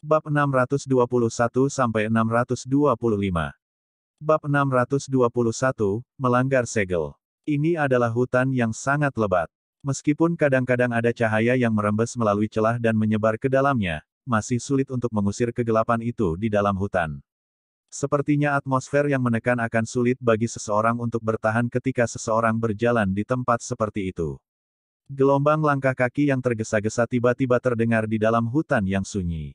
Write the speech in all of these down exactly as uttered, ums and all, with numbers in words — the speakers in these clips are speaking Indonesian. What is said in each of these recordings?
Bab enam ratus dua puluh satu sampai enam ratus dua puluh lima. Bab enam ratus dua puluh satu, Melanggar Segel. Ini adalah hutan yang sangat lebat. Meskipun kadang-kadang ada cahaya yang merembes melalui celah dan menyebar ke dalamnya, masih sulit untuk mengusir kegelapan itu di dalam hutan. Sepertinya atmosfer yang menekan akan sulit bagi seseorang untuk bertahan ketika seseorang berjalan di tempat seperti itu. Gelombang langkah kaki yang tergesa-gesa tiba-tiba terdengar di dalam hutan yang sunyi.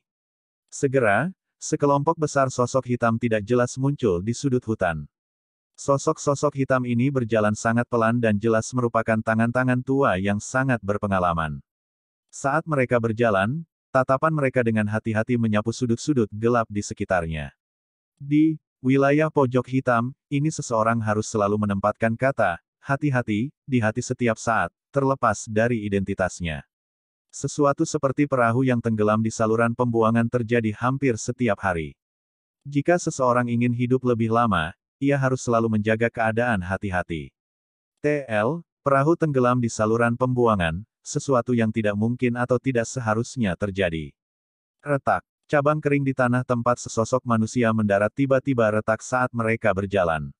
Segera, sekelompok besar sosok hitam tidak jelas muncul di sudut hutan. Sosok-sosok hitam ini berjalan sangat pelan dan jelas merupakan tangan-tangan tua yang sangat berpengalaman. Saat mereka berjalan, tatapan mereka dengan hati-hati menyapu sudut-sudut gelap di sekitarnya. Di wilayah pojok hitam, ini seseorang harus selalu menempatkan kata, hati-hati, di hati setiap saat, terlepas dari identitasnya. Sesuatu seperti perahu yang tenggelam di saluran pembuangan terjadi hampir setiap hari. Jika seseorang ingin hidup lebih lama, ia harus selalu menjaga keadaan hati-hati. T L, perahu tenggelam di saluran pembuangan, sesuatu yang tidak mungkin atau tidak seharusnya terjadi. Retak, cabang kering di tanah tempat sesosok manusia mendarat tiba-tiba retak saat mereka berjalan.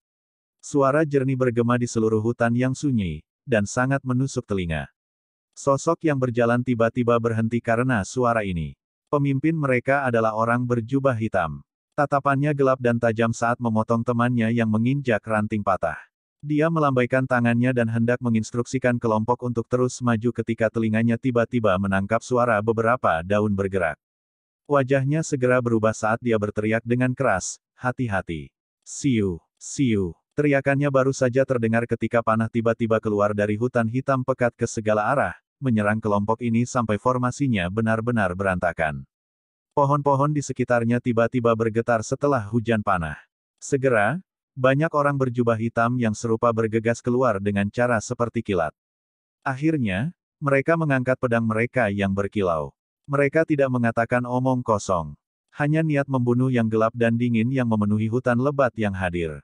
Suara jernih bergema di seluruh hutan yang sunyi, dan sangat menusuk telinga. Sosok yang berjalan tiba-tiba berhenti karena suara ini. Pemimpin mereka adalah orang berjubah hitam. Tatapannya gelap dan tajam saat memotong temannya yang menginjak ranting patah. Dia melambaikan tangannya dan hendak menginstruksikan kelompok untuk terus maju ketika telinganya tiba-tiba menangkap suara beberapa daun bergerak. Wajahnya segera berubah saat dia berteriak dengan keras, "Hati-hati! Siu! Siu!" Teriakannya baru saja terdengar ketika panah tiba-tiba keluar dari hutan hitam pekat ke segala arah, menyerang kelompok ini sampai formasinya benar-benar berantakan. Pohon-pohon di sekitarnya tiba-tiba bergetar setelah hujan panah. Segera, banyak orang berjubah hitam yang serupa bergegas keluar dengan cara seperti kilat. Akhirnya, mereka mengangkat pedang mereka yang berkilau. Mereka tidak mengatakan omong kosong. Hanya niat membunuh yang gelap dan dingin yang memenuhi hutan lebat yang hadir.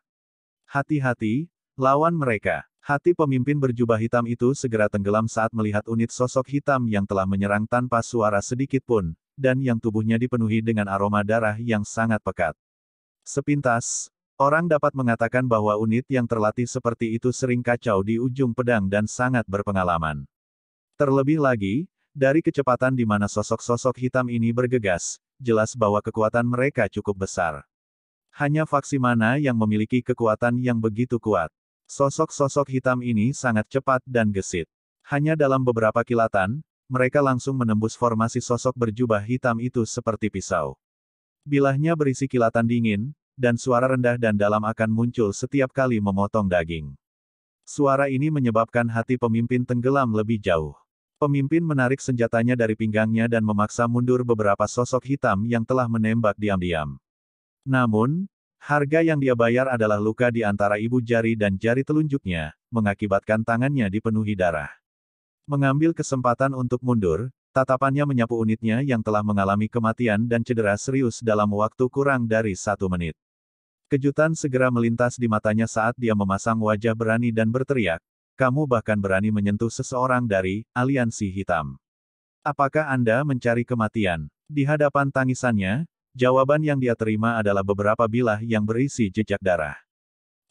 Hati-hati, lawan mereka. Hati pemimpin berjubah hitam itu segera tenggelam saat melihat unit sosok hitam yang telah menyerang tanpa suara sedikit pun, dan yang tubuhnya dipenuhi dengan aroma darah yang sangat pekat. Sepintas, orang dapat mengatakan bahwa unit yang terlatih seperti itu sering kacau di ujung pedang dan sangat berpengalaman. Terlebih lagi, dari kecepatan di mana sosok-sosok hitam ini bergegas, jelas bahwa kekuatan mereka cukup besar. Hanya faksi mana yang memiliki kekuatan yang begitu kuat. Sosok-sosok hitam ini sangat cepat dan gesit. Hanya dalam beberapa kilatan, mereka langsung menembus formasi sosok berjubah hitam itu seperti pisau. Bilahnya berisi kilatan dingin, dan suara rendah dan dalam akan muncul setiap kali memotong daging. Suara ini menyebabkan hati pemimpin tenggelam lebih jauh. Pemimpin menarik senjatanya dari pinggangnya dan memaksa mundur beberapa sosok hitam yang telah menembak diam-diam. Namun, harga yang dia bayar adalah luka di antara ibu jari dan jari telunjuknya, mengakibatkan tangannya dipenuhi darah. Mengambil kesempatan untuk mundur, tatapannya menyapu unitnya yang telah mengalami kematian dan cedera serius dalam waktu kurang dari satu menit. Kejutan segera melintas di matanya saat dia memasang wajah berani dan berteriak, "Kamu bahkan berani menyentuh seseorang dari Aliansi Hitam. Apakah Anda mencari kematian?" Di hadapan tangisannya, jawaban yang dia terima adalah beberapa bilah yang berisi jejak darah.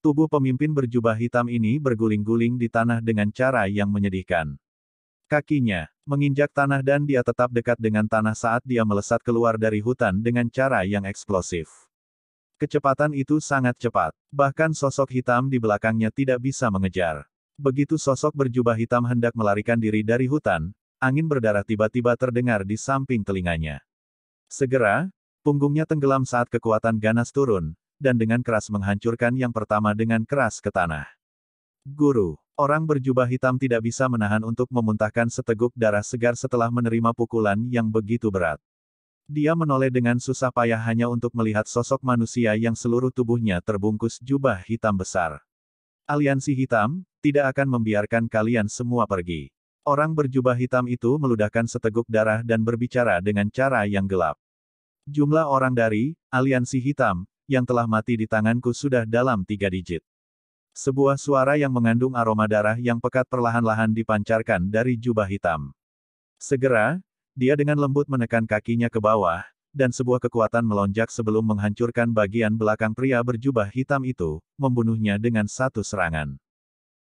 Tubuh pemimpin berjubah hitam ini berguling-guling di tanah dengan cara yang menyedihkan. Kakinya menginjak tanah dan dia tetap dekat dengan tanah saat dia melesat keluar dari hutan dengan cara yang eksplosif. Kecepatan itu sangat cepat, bahkan sosok hitam di belakangnya tidak bisa mengejar. Begitu sosok berjubah hitam hendak melarikan diri dari hutan, angin berdarah tiba-tiba terdengar di samping telinganya. Segera, punggungnya tenggelam saat kekuatan ganas turun, dan dengan keras menghancurkan yang pertama dengan keras ke tanah. Guru, orang berjubah hitam tidak bisa menahan untuk memuntahkan seteguk darah segar setelah menerima pukulan yang begitu berat. Dia menoleh dengan susah payah hanya untuk melihat sosok manusia yang seluruh tubuhnya terbungkus jubah hitam besar. Aliansi Hitam tidak akan membiarkan kalian semua pergi. Orang berjubah hitam itu meludahkan seteguk darah dan berbicara dengan cara yang gelap. Jumlah orang dari Aliansi Hitam yang telah mati di tanganku sudah dalam tiga digit. Sebuah suara yang mengandung aroma darah yang pekat perlahan-lahan dipancarkan dari jubah hitam. Segera, dia dengan lembut menekan kakinya ke bawah, dan sebuah kekuatan melonjak sebelum menghancurkan bagian belakang pria berjubah hitam itu, membunuhnya dengan satu serangan.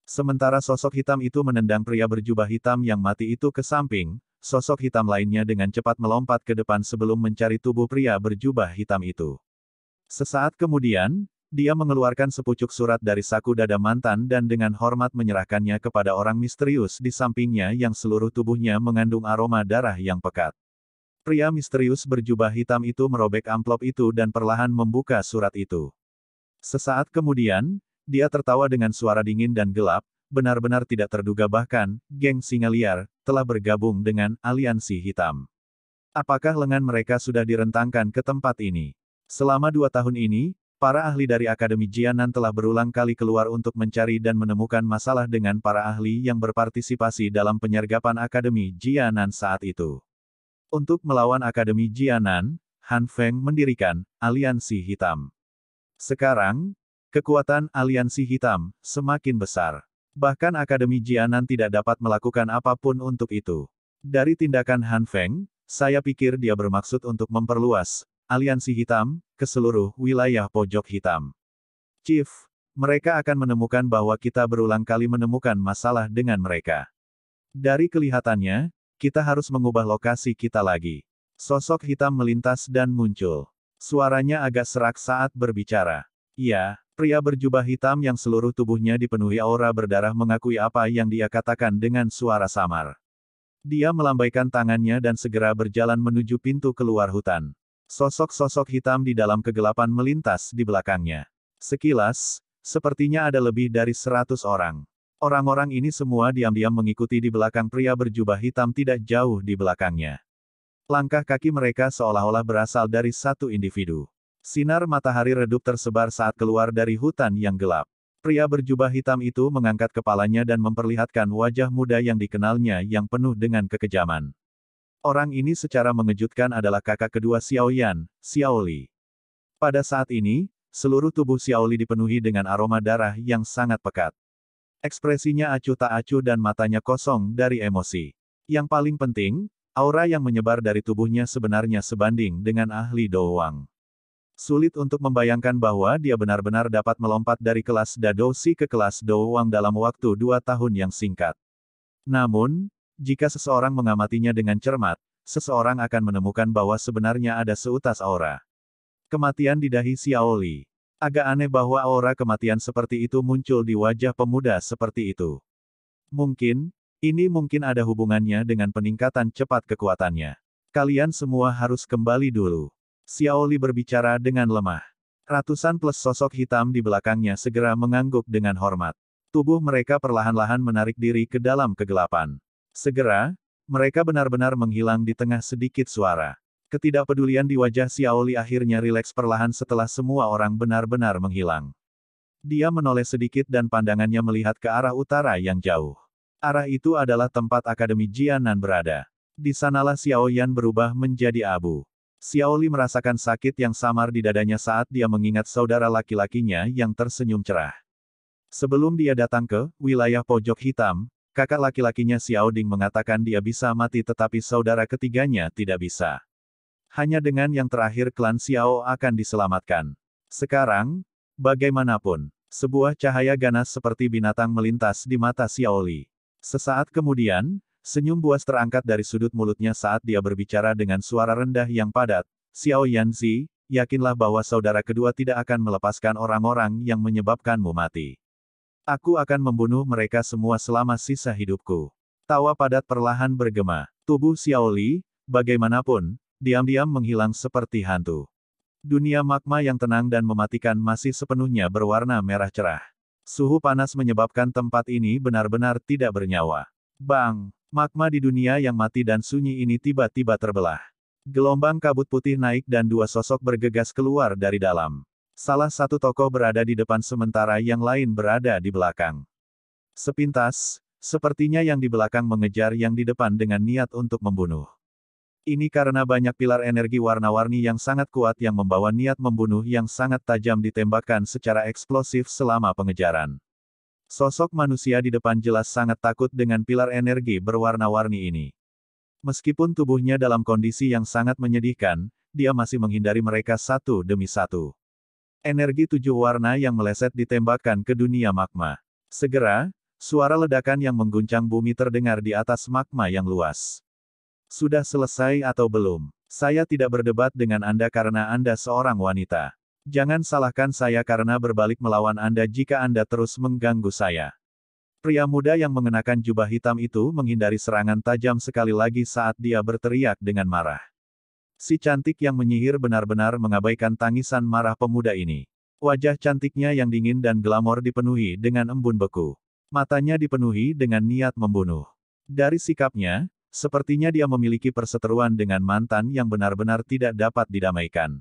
Sementara sosok hitam itu menendang pria berjubah hitam yang mati itu ke samping, sosok hitam lainnya dengan cepat melompat ke depan sebelum mencari tubuh pria berjubah hitam itu. Sesaat kemudian, dia mengeluarkan sepucuk surat dari saku dada mantan dan dengan hormat menyerahkannya kepada orang misterius di sampingnya yang seluruh tubuhnya mengandung aroma darah yang pekat. Pria misterius berjubah hitam itu merobek amplop itu dan perlahan membuka surat itu. Sesaat kemudian, dia tertawa dengan suara dingin dan gelap, benar-benar tidak terduga bahkan, geng singa liar, telah bergabung dengan Aliansi Hitam. Apakah lengan mereka sudah direntangkan ke tempat ini? Selama dua tahun ini, para ahli dari Akademi Jianan telah berulang kali keluar untuk mencari dan menemukan masalah dengan para ahli yang berpartisipasi dalam penyergapan Akademi Jianan saat itu. Untuk melawan Akademi Jianan, Han Feng mendirikan Aliansi Hitam. Sekarang, kekuatan Aliansi Hitam semakin besar. Bahkan Akademi Jianan tidak dapat melakukan apapun untuk itu. Dari tindakan Han Feng, saya pikir dia bermaksud untuk memperluas Aliansi Hitam ke seluruh wilayah pojok hitam. Chief, mereka akan menemukan bahwa kita berulang kali menemukan masalah dengan mereka. Dari kelihatannya, kita harus mengubah lokasi kita lagi. Sosok hitam melintas dan muncul. Suaranya agak serak saat berbicara. Ya, pria berjubah hitam yang seluruh tubuhnya dipenuhi aura berdarah mengakui apa yang dia katakan dengan suara samar. Dia melambaikan tangannya dan segera berjalan menuju pintu keluar hutan. Sosok-sosok hitam di dalam kegelapan melintas di belakangnya. Sekilas, sepertinya ada lebih dari seratus orang. Orang-orang ini semua diam-diam mengikuti di belakang pria berjubah hitam tidak jauh di belakangnya. Langkah kaki mereka seolah-olah berasal dari satu individu. Sinar matahari redup tersebar saat keluar dari hutan yang gelap. Pria berjubah hitam itu mengangkat kepalanya dan memperlihatkan wajah muda yang dikenalnya yang penuh dengan kekejaman. Orang ini secara mengejutkan adalah kakak kedua Xiao Yan, Xiao Li. Pada saat ini, seluruh tubuh Xiao Li dipenuhi dengan aroma darah yang sangat pekat. Ekspresinya acuh tak acuh dan matanya kosong dari emosi. Yang paling penting, aura yang menyebar dari tubuhnya sebenarnya sebanding dengan ahli Dou Wang. Sulit untuk membayangkan bahwa dia benar-benar dapat melompat dari kelas Dou Qi ke kelas Dou Wang dalam waktu dua tahun yang singkat. Namun, jika seseorang mengamatinya dengan cermat, seseorang akan menemukan bahwa sebenarnya ada seutas aura kematian di dahi Xiao Li. Agak aneh bahwa aura kematian seperti itu muncul di wajah pemuda seperti itu. Mungkin, ini mungkin ada hubungannya dengan peningkatan cepat kekuatannya. Kalian semua harus kembali dulu. Xiao Li berbicara dengan lemah. Ratusan plus sosok hitam di belakangnya segera mengangguk dengan hormat. Tubuh mereka perlahan-lahan menarik diri ke dalam kegelapan. Segera, mereka benar-benar menghilang di tengah sedikit suara. Ketidakpedulian di wajah Xiao Li akhirnya rileks perlahan setelah semua orang benar-benar menghilang. Dia menoleh sedikit dan pandangannya melihat ke arah utara yang jauh. Arah itu adalah tempat Akademi Jianan berada. Di sanalah Xiao Yan berubah menjadi abu. Xiao Li merasakan sakit yang samar di dadanya saat dia mengingat saudara laki-lakinya yang tersenyum cerah. Sebelum dia datang ke wilayah pojok hitam, kakak laki-lakinya Xiao Ding mengatakan dia bisa mati tetapi saudara ketiganya tidak bisa. Hanya dengan yang terakhir klan Xiao akan diselamatkan. Sekarang, bagaimanapun, sebuah cahaya ganas seperti binatang melintas di mata Xiao Li. Sesaat kemudian, senyum buas terangkat dari sudut mulutnya saat dia berbicara dengan suara rendah yang padat. Xiao Yanzi, yakinlah bahwa saudara kedua tidak akan melepaskan orang-orang yang menyebabkanmu mati. Aku akan membunuh mereka semua selama sisa hidupku. Tawa padat perlahan bergema. Tubuh Xiao Li, bagaimanapun, diam-diam menghilang seperti hantu. Dunia magma yang tenang dan mematikan masih sepenuhnya berwarna merah cerah. Suhu panas menyebabkan tempat ini benar-benar tidak bernyawa. Bang! Magma di dunia yang mati dan sunyi ini tiba-tiba terbelah. Gelombang kabut putih naik dan dua sosok bergegas keluar dari dalam. Salah satu tokoh berada di depan sementara yang lain berada di belakang. Sepintas, sepertinya yang di belakang mengejar yang di depan dengan niat untuk membunuh. Ini karena banyak pilar energi warna-warni yang sangat kuat yang membawa niat membunuh yang sangat tajam ditembakkan secara eksplosif selama pengejaran. Sosok manusia di depan jelas sangat takut dengan pilar energi berwarna-warni ini. Meskipun tubuhnya dalam kondisi yang sangat menyedihkan, dia masih menghindari mereka satu demi satu. Energi tujuh warna yang meleset ditembakkan ke dunia magma. Segera, suara ledakan yang mengguncang bumi terdengar di atas magma yang luas. Sudah selesai atau belum? Saya tidak berdebat dengan Anda karena Anda seorang wanita. Jangan salahkan saya karena berbalik melawan Anda jika Anda terus mengganggu saya. Pria muda yang mengenakan jubah hitam itu menghindari serangan tajam sekali lagi saat dia berteriak dengan marah. Si cantik yang menyihir benar-benar mengabaikan tangisan marah pemuda ini. Wajah cantiknya yang dingin dan glamor dipenuhi dengan embun beku. Matanya dipenuhi dengan niat membunuh. Dari sikapnya, sepertinya dia memiliki perseteruan dengan mantan yang benar-benar tidak dapat didamaikan.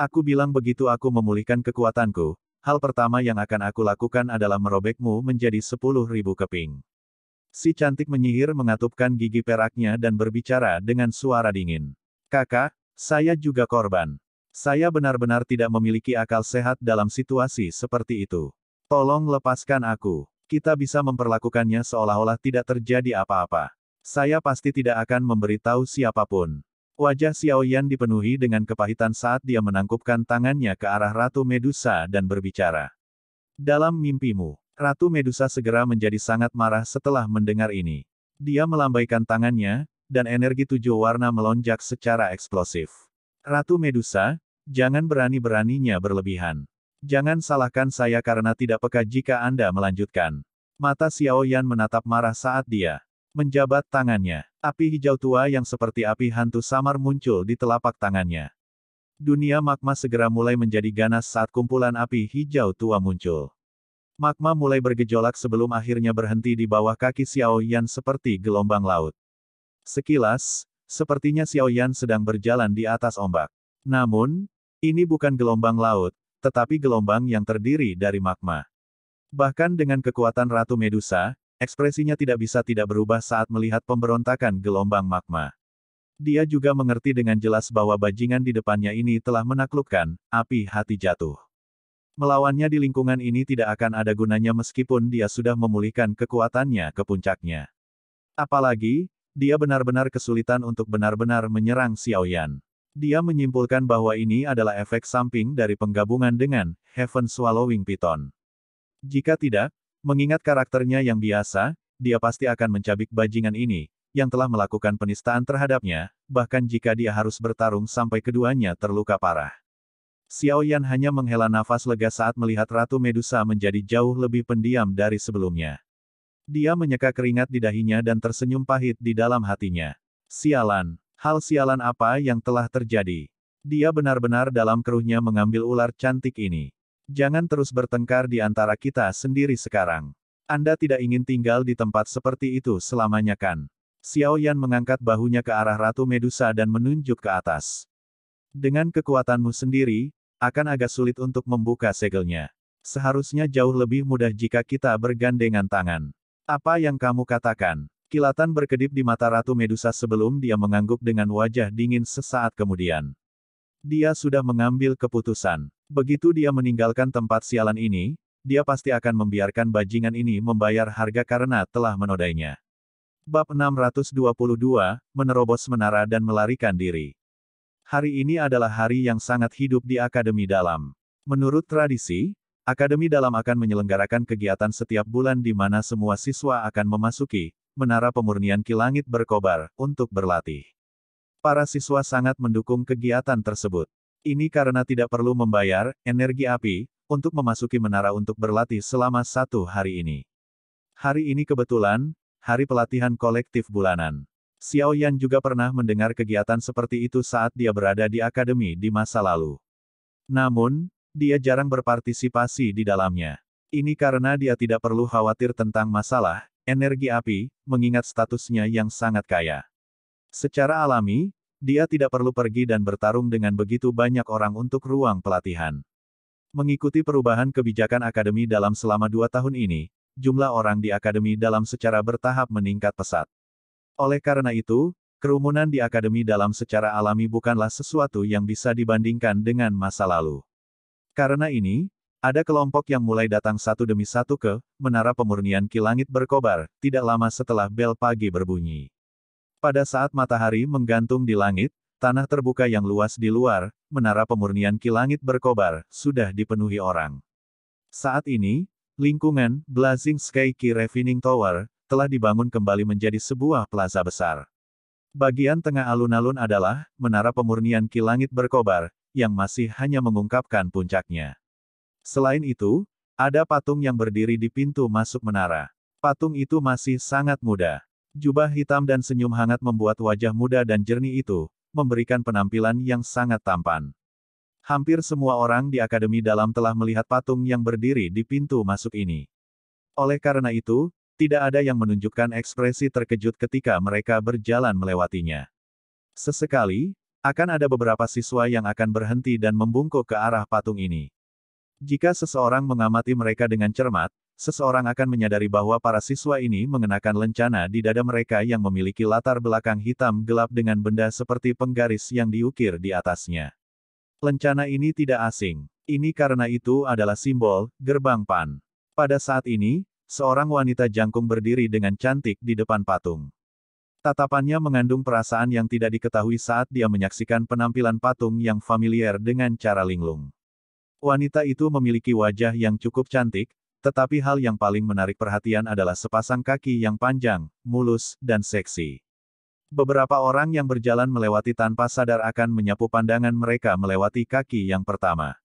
Aku bilang begitu aku memulihkan kekuatanku. Hal pertama yang akan aku lakukan adalah merobekmu menjadi sepuluh ribu keping. Si cantik menyihir mengatupkan gigi peraknya dan berbicara dengan suara dingin. Kakak, saya juga korban. Saya benar-benar tidak memiliki akal sehat dalam situasi seperti itu. Tolong lepaskan aku. Kita bisa memperlakukannya seolah-olah tidak terjadi apa-apa. Saya pasti tidak akan memberitahu siapapun. Wajah Xiao Yan dipenuhi dengan kepahitan saat dia menangkupkan tangannya ke arah Ratu Medusa dan berbicara. Dalam mimpimu, Ratu Medusa segera menjadi sangat marah setelah mendengar ini. Dia melambaikan tangannya, dan energi tujuh warna melonjak secara eksplosif. Ratu Medusa, jangan berani-beraninya berlebihan. Jangan salahkan saya karena tidak peka jika Anda melanjutkan. Mata Xiao Yan menatap marah saat dia menjabat tangannya. Api hijau tua yang seperti api hantu samar muncul di telapak tangannya. Dunia magma segera mulai menjadi ganas saat kumpulan api hijau tua muncul. Magma mulai bergejolak sebelum akhirnya berhenti di bawah kaki Xiao Yan seperti gelombang laut. Sekilas, sepertinya Xiao Yan sedang berjalan di atas ombak. Namun, ini bukan gelombang laut, tetapi gelombang yang terdiri dari magma. Bahkan dengan kekuatan Ratu Medusa, ekspresinya tidak bisa tidak berubah saat melihat pemberontakan gelombang magma. Dia juga mengerti dengan jelas bahwa bajingan di depannya ini telah menaklukkan api hati jatuh. Melawannya di lingkungan ini tidak akan ada gunanya meskipun dia sudah memulihkan kekuatannya ke puncaknya. Apalagi, dia benar-benar kesulitan untuk benar-benar menyerang Xiao Yan. Dia menyimpulkan bahwa ini adalah efek samping dari penggabungan dengan Heaven Swallowing Python. Jika tidak, mengingat karakternya yang biasa, dia pasti akan mencabik bajingan ini, yang telah melakukan penistaan terhadapnya, bahkan jika dia harus bertarung sampai keduanya terluka parah. Xiao Yan hanya menghela nafas lega saat melihat Ratu Medusa menjadi jauh lebih pendiam dari sebelumnya. Dia menyeka keringat di dahinya dan tersenyum pahit di dalam hatinya. Sialan, hal sialan apa yang telah terjadi? Dia benar-benar dalam keruhnya mengambil ular cantik ini. Jangan terus bertengkar di antara kita sendiri sekarang. Anda tidak ingin tinggal di tempat seperti itu selamanya kan? Xiao Yan mengangkat bahunya ke arah Ratu Medusa dan menunjuk ke atas. Dengan kekuatanmu sendiri, akan agak sulit untuk membuka segelnya. Seharusnya jauh lebih mudah jika kita bergandengan tangan. Apa yang kamu katakan? Kilatan berkedip di mata Ratu Medusa sebelum dia mengangguk dengan wajah dingin sesaat kemudian. Dia sudah mengambil keputusan. Begitu dia meninggalkan tempat sialan ini, dia pasti akan membiarkan bajingan ini membayar harga karena telah menodainya. Bab enam ratus dua puluh dua, Menerobos Menara dan Melarikan Diri. Hari ini adalah hari yang sangat hidup di Akademi Dalam. Menurut tradisi, Akademi Dalam akan menyelenggarakan kegiatan setiap bulan di mana semua siswa akan memasuki Menara Pemurnian Kilangit Berkobar untuk berlatih. Para siswa sangat mendukung kegiatan tersebut. Ini karena tidak perlu membayar energi api untuk memasuki menara untuk berlatih selama satu hari ini. Hari ini kebetulan, hari pelatihan kolektif bulanan. Xiao Yan juga pernah mendengar kegiatan seperti itu saat dia berada di akademi di masa lalu. Namun, dia jarang berpartisipasi di dalamnya. Ini karena dia tidak perlu khawatir tentang masalah energi api, mengingat statusnya yang sangat kaya. Secara alami, dia tidak perlu pergi dan bertarung dengan begitu banyak orang untuk ruang pelatihan. Mengikuti perubahan kebijakan Akademi Dalam selama dua tahun ini, jumlah orang di Akademi Dalam secara bertahap meningkat pesat. Oleh karena itu, kerumunan di Akademi Dalam secara alami bukanlah sesuatu yang bisa dibandingkan dengan masa lalu. Karena ini, ada kelompok yang mulai datang satu demi satu ke Menara Pemurnian Kilangit Berkobar, tidak lama setelah bel pagi berbunyi. Pada saat matahari menggantung di langit, Tanah terbuka yang luas di luar, Menara Pemurnian Kilangit Berkobar, sudah dipenuhi orang. Saat ini, lingkungan Blazing Sky Qi Refining Tower telah dibangun kembali menjadi sebuah plaza besar. Bagian tengah alun-alun adalah Menara Pemurnian Kilangit Berkobar, yang masih hanya mengungkapkan puncaknya. Selain itu, ada patung yang berdiri di pintu masuk menara. Patung itu masih sangat muda. Jubah hitam dan senyum hangat membuat wajah muda dan jernih itu memberikan penampilan yang sangat tampan. Hampir semua orang di Akademi Dalam telah melihat patung yang berdiri di pintu masuk ini. Oleh karena itu, tidak ada yang menunjukkan ekspresi terkejut ketika mereka berjalan melewatinya. Sesekali, akan ada beberapa siswa yang akan berhenti dan membungkuk ke arah patung ini. Jika seseorang mengamati mereka dengan cermat, seseorang akan menyadari bahwa para siswa ini mengenakan lencana di dada mereka yang memiliki latar belakang hitam gelap dengan benda seperti penggaris yang diukir di atasnya. Lencana ini tidak asing. Ini karena itu adalah simbol Gerbang Pan. Pada saat ini, seorang wanita jangkung berdiri dengan cantik di depan patung. Tatapannya mengandung perasaan yang tidak diketahui saat dia menyaksikan penampilan patung yang familiar dengan cara linglung. Wanita itu memiliki wajah yang cukup cantik, tetapi hal yang paling menarik perhatian adalah sepasang kaki yang panjang, mulus, dan seksi. Beberapa orang yang berjalan melewati tanpa sadar akan menyapu pandangan mereka melewati kaki yang pertama.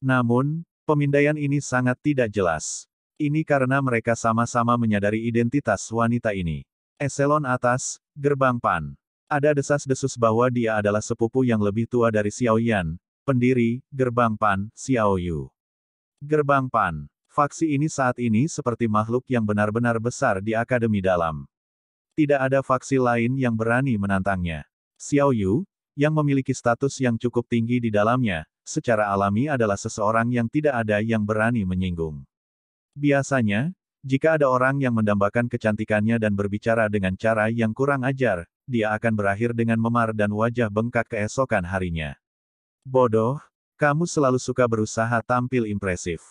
Namun, pemindaian ini sangat tidak jelas. Ini karena mereka sama-sama menyadari identitas wanita ini. Eselon atas, Gerbang Pan. Ada desas-desus bahwa dia adalah sepupu yang lebih tua dari Xiao Yan, pendiri Gerbang Pan, Xiao Yu. Gerbang Pan. Faksi ini saat ini seperti makhluk yang benar-benar besar di Akademi Dalam. Tidak ada faksi lain yang berani menantangnya. Xiao Yu, yang memiliki status yang cukup tinggi di dalamnya, secara alami adalah seseorang yang tidak ada yang berani menyinggung. Biasanya, jika ada orang yang mendambakan kecantikannya dan berbicara dengan cara yang kurang ajar, dia akan berakhir dengan memar dan wajah bengkak keesokan harinya. Bodoh, kamu selalu suka berusaha tampil impresif.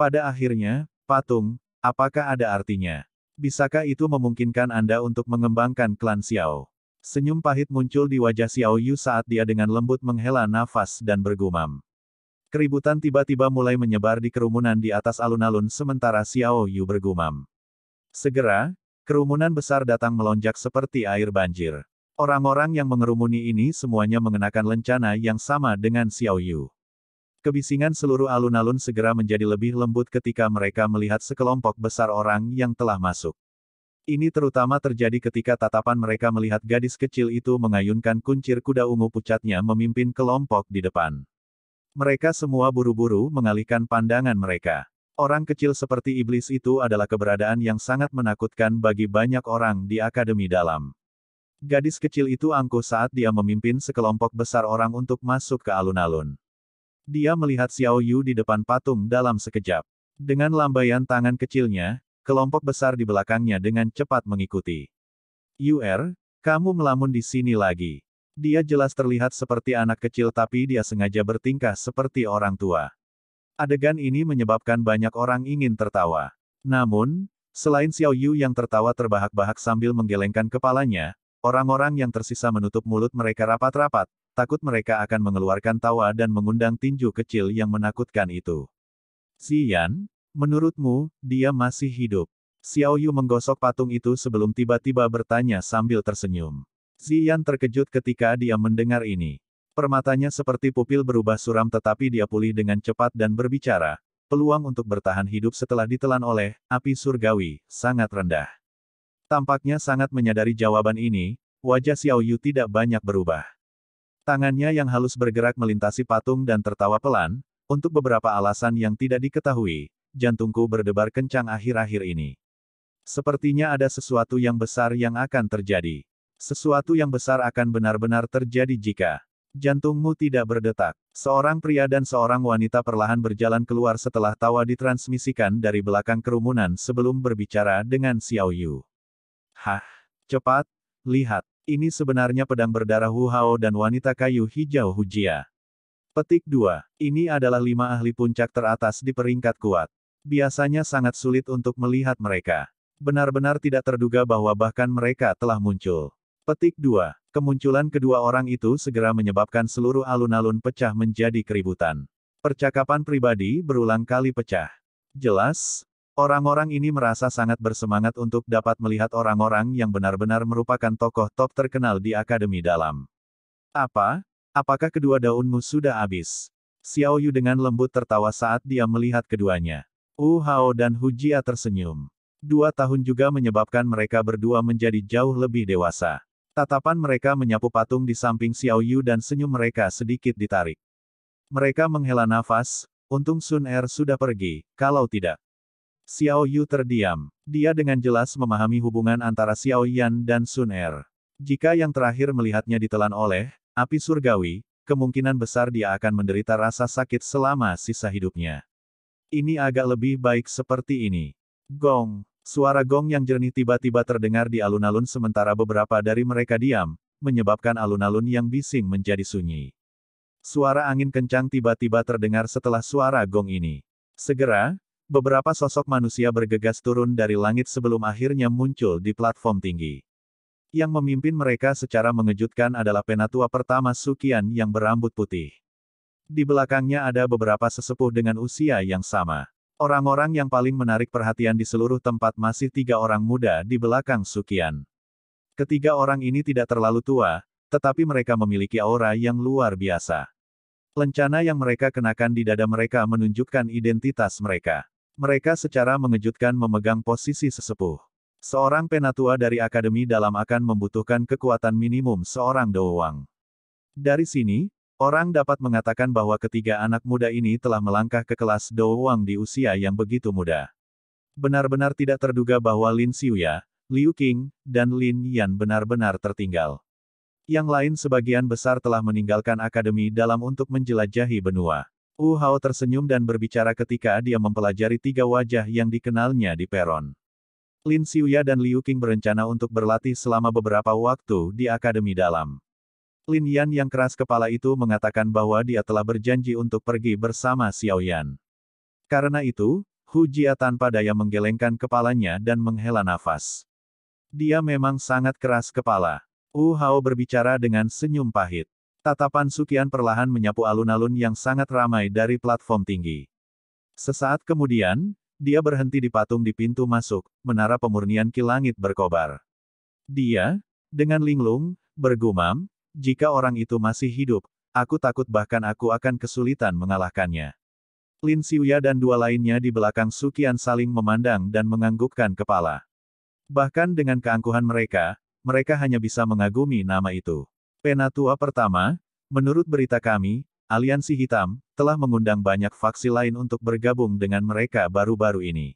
Pada akhirnya, patung, apakah ada artinya? Bisakah itu memungkinkan Anda untuk mengembangkan klan Xiao? Senyum pahit muncul di wajah Xiao Yu saat dia dengan lembut menghela nafas dan bergumam. Keributan tiba-tiba mulai menyebar di kerumunan di atas alun-alun sementara Xiao Yu bergumam. Segera, kerumunan besar datang melonjak seperti air banjir. Orang-orang yang mengerumuni ini semuanya mengenakan lencana yang sama dengan Xiao Yu. Kebisingan seluruh alun-alun segera menjadi lebih lembut ketika mereka melihat sekelompok besar orang yang telah masuk. Ini terutama terjadi ketika tatapan mereka melihat gadis kecil itu mengayunkan kuncir kuda ungu pucatnya memimpin kelompok di depan. Mereka semua buru-buru mengalihkan pandangan mereka. Orang kecil seperti iblis itu adalah keberadaan yang sangat menakutkan bagi banyak orang di Akademi Dalam. Gadis kecil itu angkuh saat dia memimpin sekelompok besar orang untuk masuk ke alun-alun. Dia melihat Xiao Yu di depan patung dalam sekejap. Dengan lambaian tangan kecilnya, kelompok besar di belakangnya dengan cepat mengikuti. "Yu Er, kamu melamun di sini lagi." Dia jelas terlihat seperti anak kecil tapi dia sengaja bertingkah seperti orang tua. Adegan ini menyebabkan banyak orang ingin tertawa. Namun, selain Xiao Yu yang tertawa terbahak-bahak sambil menggelengkan kepalanya, orang-orang yang tersisa menutup mulut mereka rapat-rapat, takut mereka akan mengeluarkan tawa dan mengundang tinju kecil yang menakutkan itu. "Ziyan, menurutmu, dia masih hidup?" Xiao Yu menggosok patung itu sebelum tiba-tiba bertanya sambil tersenyum. Ziyan terkejut ketika dia mendengar ini. Permatanya seperti pupil berubah suram tetapi dia pulih dengan cepat dan berbicara, "Peluang untuk bertahan hidup setelah ditelan oleh api surgawi sangat rendah." Tampaknya sangat menyadari jawaban ini, wajah Xiao Yu tidak banyak berubah. Tangannya yang halus bergerak melintasi patung dan tertawa pelan, untuk beberapa alasan yang tidak diketahui, jantungku berdebar kencang akhir-akhir ini. Sepertinya ada sesuatu yang besar yang akan terjadi. Sesuatu yang besar akan benar-benar terjadi jika jantungmu tidak berdetak. Seorang pria dan seorang wanita perlahan berjalan keluar setelah tawa ditransmisikan dari belakang kerumunan sebelum berbicara dengan Xiao Yu. "Hah, cepat, lihat. Ini sebenarnya pedang berdarah Wu Hao dan wanita kayu hijau Hu Jia." Petik dua. Ini adalah lima ahli puncak teratas di peringkat kuat. Biasanya sangat sulit untuk melihat mereka. Benar-benar tidak terduga bahwa bahkan mereka telah muncul. Petik dua. Kemunculan kedua orang itu segera menyebabkan seluruh alun-alun pecah menjadi keributan. Percakapan pribadi berulang kali pecah. Jelas, orang-orang ini merasa sangat bersemangat untuk dapat melihat orang-orang yang benar-benar merupakan tokoh top terkenal di Akademi Dalam. Apa? Apakah kedua daunmu sudah habis? Xiao Yu dengan lembut tertawa saat dia melihat keduanya. Wu Hao dan Hu Jia tersenyum. Dua tahun juga menyebabkan mereka berdua menjadi jauh lebih dewasa. Tatapan mereka menyapu patung di samping Xiao Yu dan senyum mereka sedikit ditarik. Mereka menghela nafas, untung Sun Er sudah pergi, kalau tidak. Xiao Yu terdiam. Dia dengan jelas memahami hubungan antara Xiao Yan dan Sun Er. Jika yang terakhir melihatnya ditelan oleh api surgawi, kemungkinan besar dia akan menderita rasa sakit selama sisa hidupnya. Ini agak lebih baik seperti ini. Gong. Suara gong yang jernih tiba-tiba terdengar di alun-alun sementara beberapa dari mereka diam, menyebabkan alun-alun yang bising menjadi sunyi. Suara angin kencang tiba-tiba terdengar setelah suara gong ini. Segera, beberapa sosok manusia bergegas turun dari langit sebelum akhirnya muncul di platform tinggi. Yang memimpin mereka secara mengejutkan adalah penatua pertama Su Qian yang berambut putih. Di belakangnya ada beberapa sesepuh dengan usia yang sama. Orang-orang yang paling menarik perhatian di seluruh tempat masih tiga orang muda di belakang Su Qian. Ketiga orang ini tidak terlalu tua, tetapi mereka memiliki aura yang luar biasa. Lencana yang mereka kenakan di dada mereka menunjukkan identitas mereka. Mereka secara mengejutkan memegang posisi sesepuh. Seorang penatua dari Akademi Dalam akan membutuhkan kekuatan minimum seorang Dou Wang. Dari sini, orang dapat mengatakan bahwa ketiga anak muda ini telah melangkah ke kelas Dou Wang di usia yang begitu muda. Benar-benar tidak terduga bahwa Lin Xiuya, Liu Qing, dan Lin Yan benar-benar tertinggal. Yang lain sebagian besar telah meninggalkan Akademi Dalam untuk menjelajahi benua. Wu Hao tersenyum dan berbicara ketika dia mempelajari tiga wajah yang dikenalnya di peron. Lin Xiuya dan Liu Qing berencana untuk berlatih selama beberapa waktu di Akademi Dalam. Lin Yan yang keras kepala itu mengatakan bahwa dia telah berjanji untuk pergi bersama Xiao Yan. Karena itu, Hu Jia tanpa daya menggelengkan kepalanya dan menghela nafas. Dia memang sangat keras kepala. Wu Hao berbicara dengan senyum pahit. Tatapan Su Qian perlahan menyapu alun-alun yang sangat ramai dari platform tinggi. Sesaat kemudian, dia berhenti di patung di pintu masuk, Menara Pemurnian Kilangit Berkobar. Dia, dengan linglung, bergumam, jika orang itu masih hidup, aku takut bahkan aku akan kesulitan mengalahkannya. Lin Xiuya dan dua lainnya di belakang Su Qian saling memandang dan menganggukkan kepala. Bahkan dengan keangkuhan mereka, mereka hanya bisa mengagumi nama itu. Penatua pertama, menurut berita kami, Aliansi Hitam, telah mengundang banyak faksi lain untuk bergabung dengan mereka baru-baru ini.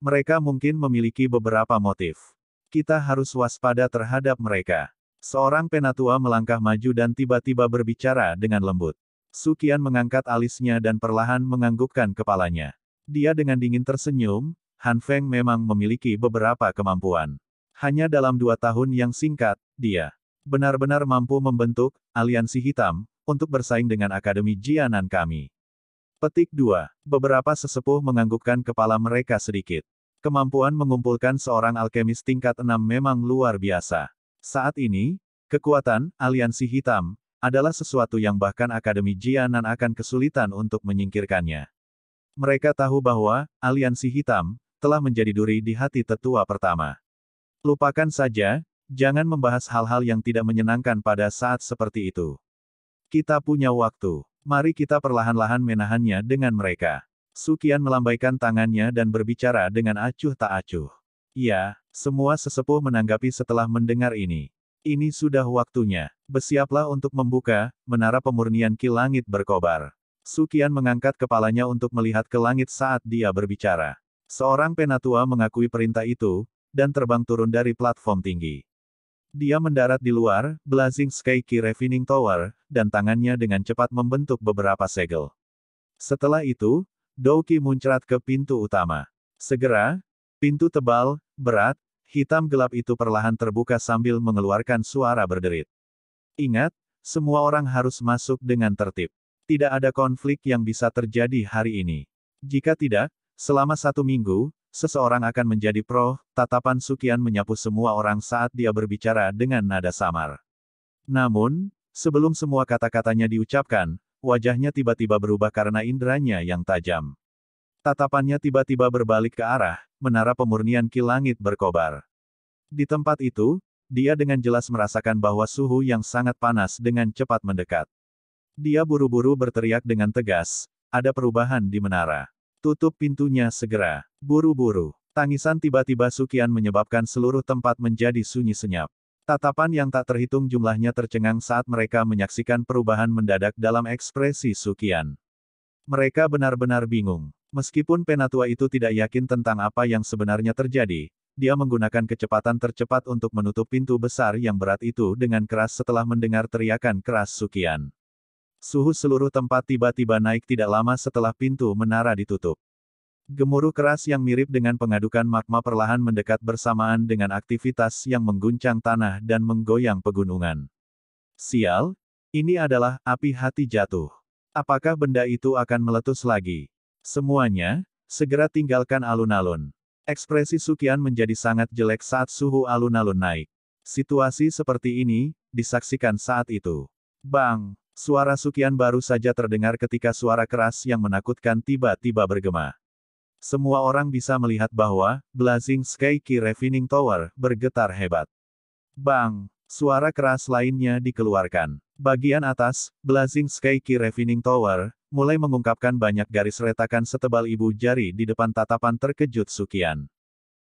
Mereka mungkin memiliki beberapa motif. Kita harus waspada terhadap mereka. Seorang penatua melangkah maju dan tiba-tiba berbicara dengan lembut. Su Qian mengangkat alisnya dan perlahan menganggukkan kepalanya. Dia dengan dingin tersenyum, Han Feng memang memiliki beberapa kemampuan. Hanya dalam dua tahun yang singkat, dia benar-benar mampu membentuk Aliansi Hitam untuk bersaing dengan Akademi Jianan kami. Petik dua. Beberapa sesepuh menganggukkan kepala mereka sedikit. Kemampuan mengumpulkan seorang alkemis tingkat enam memang luar biasa. Saat ini, kekuatan Aliansi Hitam adalah sesuatu yang bahkan Akademi Jianan akan kesulitan untuk menyingkirkannya. Mereka tahu bahwa Aliansi Hitam telah menjadi duri di hati tetua pertama. Lupakan saja, jangan membahas hal-hal yang tidak menyenangkan pada saat seperti itu. Kita punya waktu, mari kita perlahan-lahan menahannya dengan mereka. Su Qian melambaikan tangannya dan berbicara dengan acuh tak acuh. Ya, semua sesepuh menanggapi setelah mendengar ini. Ini sudah waktunya. Bersiaplah untuk membuka Menara Pemurnian Kilangit Berkobar. Su Qian mengangkat kepalanya untuk melihat ke langit saat dia berbicara. Seorang penatua mengakui perintah itu, dan terbang turun dari platform tinggi. Dia mendarat di luar Blazing Sky Key Refining Tower, dan tangannya dengan cepat membentuk beberapa segel. Setelah itu, Dou Qi muncrat ke pintu utama. Segera, pintu tebal, berat, hitam gelap itu perlahan terbuka sambil mengeluarkan suara berderit. Ingat, semua orang harus masuk dengan tertib. Tidak ada konflik yang bisa terjadi hari ini. Jika tidak, selama satu minggu, seseorang akan menjadi pro, tatapan Su Qian menyapu semua orang saat dia berbicara dengan nada samar. Namun, sebelum semua kata-katanya diucapkan, wajahnya tiba-tiba berubah karena inderanya yang tajam. Tatapannya tiba-tiba berbalik ke arah Menara Pemurnian Kilangit Berkobar. Di tempat itu, dia dengan jelas merasakan bahwa suhu yang sangat panas dengan cepat mendekat. Dia buru-buru berteriak dengan tegas, ada perubahan di menara. Tutup pintunya segera. Buru-buru. Tangisan tiba-tiba Su Qian menyebabkan seluruh tempat menjadi sunyi senyap. Tatapan yang tak terhitung jumlahnya tercengang saat mereka menyaksikan perubahan mendadak dalam ekspresi Su Qian. Mereka benar-benar bingung. Meskipun penatua itu tidak yakin tentang apa yang sebenarnya terjadi, dia menggunakan kecepatan tercepat untuk menutup pintu besar yang berat itu dengan keras setelah mendengar teriakan keras Su Qian. Suhu seluruh tempat tiba-tiba naik tidak lama setelah pintu menara ditutup. Gemuruh keras yang mirip dengan pengadukan magma perlahan mendekat bersamaan dengan aktivitas yang mengguncang tanah dan menggoyang pegunungan. Sial, ini adalah api hati jatuh. Apakah benda itu akan meletus lagi? Semuanya, segera tinggalkan alun-alun. Ekspresi Su Qian menjadi sangat jelek saat suhu alun-alun naik. Situasi seperti ini, disaksikan saat itu. Bang! Suara Su Qian baru saja terdengar ketika suara keras yang menakutkan tiba-tiba bergema. Semua orang bisa melihat bahwa, Blazing Sky Qi Refining Tower, bergetar hebat. Bang! Suara keras lainnya dikeluarkan. Bagian atas, Blazing Sky Qi Refining Tower, mulai mengungkapkan banyak garis retakan setebal ibu jari di depan tatapan terkejut Su Qian.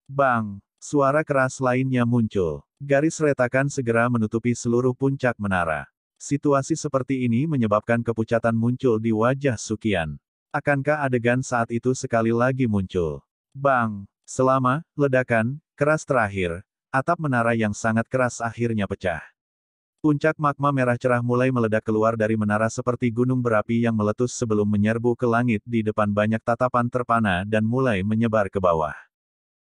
Bang! Suara keras lainnya muncul. Garis retakan segera menutupi seluruh puncak menara. Situasi seperti ini menyebabkan kepucatan muncul di wajah Su Qian. Akankah adegan saat itu sekali lagi muncul? Bang! Selama ledakan keras terakhir, atap menara yang sangat keras akhirnya pecah. Puncak magma merah cerah mulai meledak keluar dari menara seperti gunung berapi yang meletus sebelum menyerbu ke langit di depan banyak tatapan terpana dan mulai menyebar ke bawah.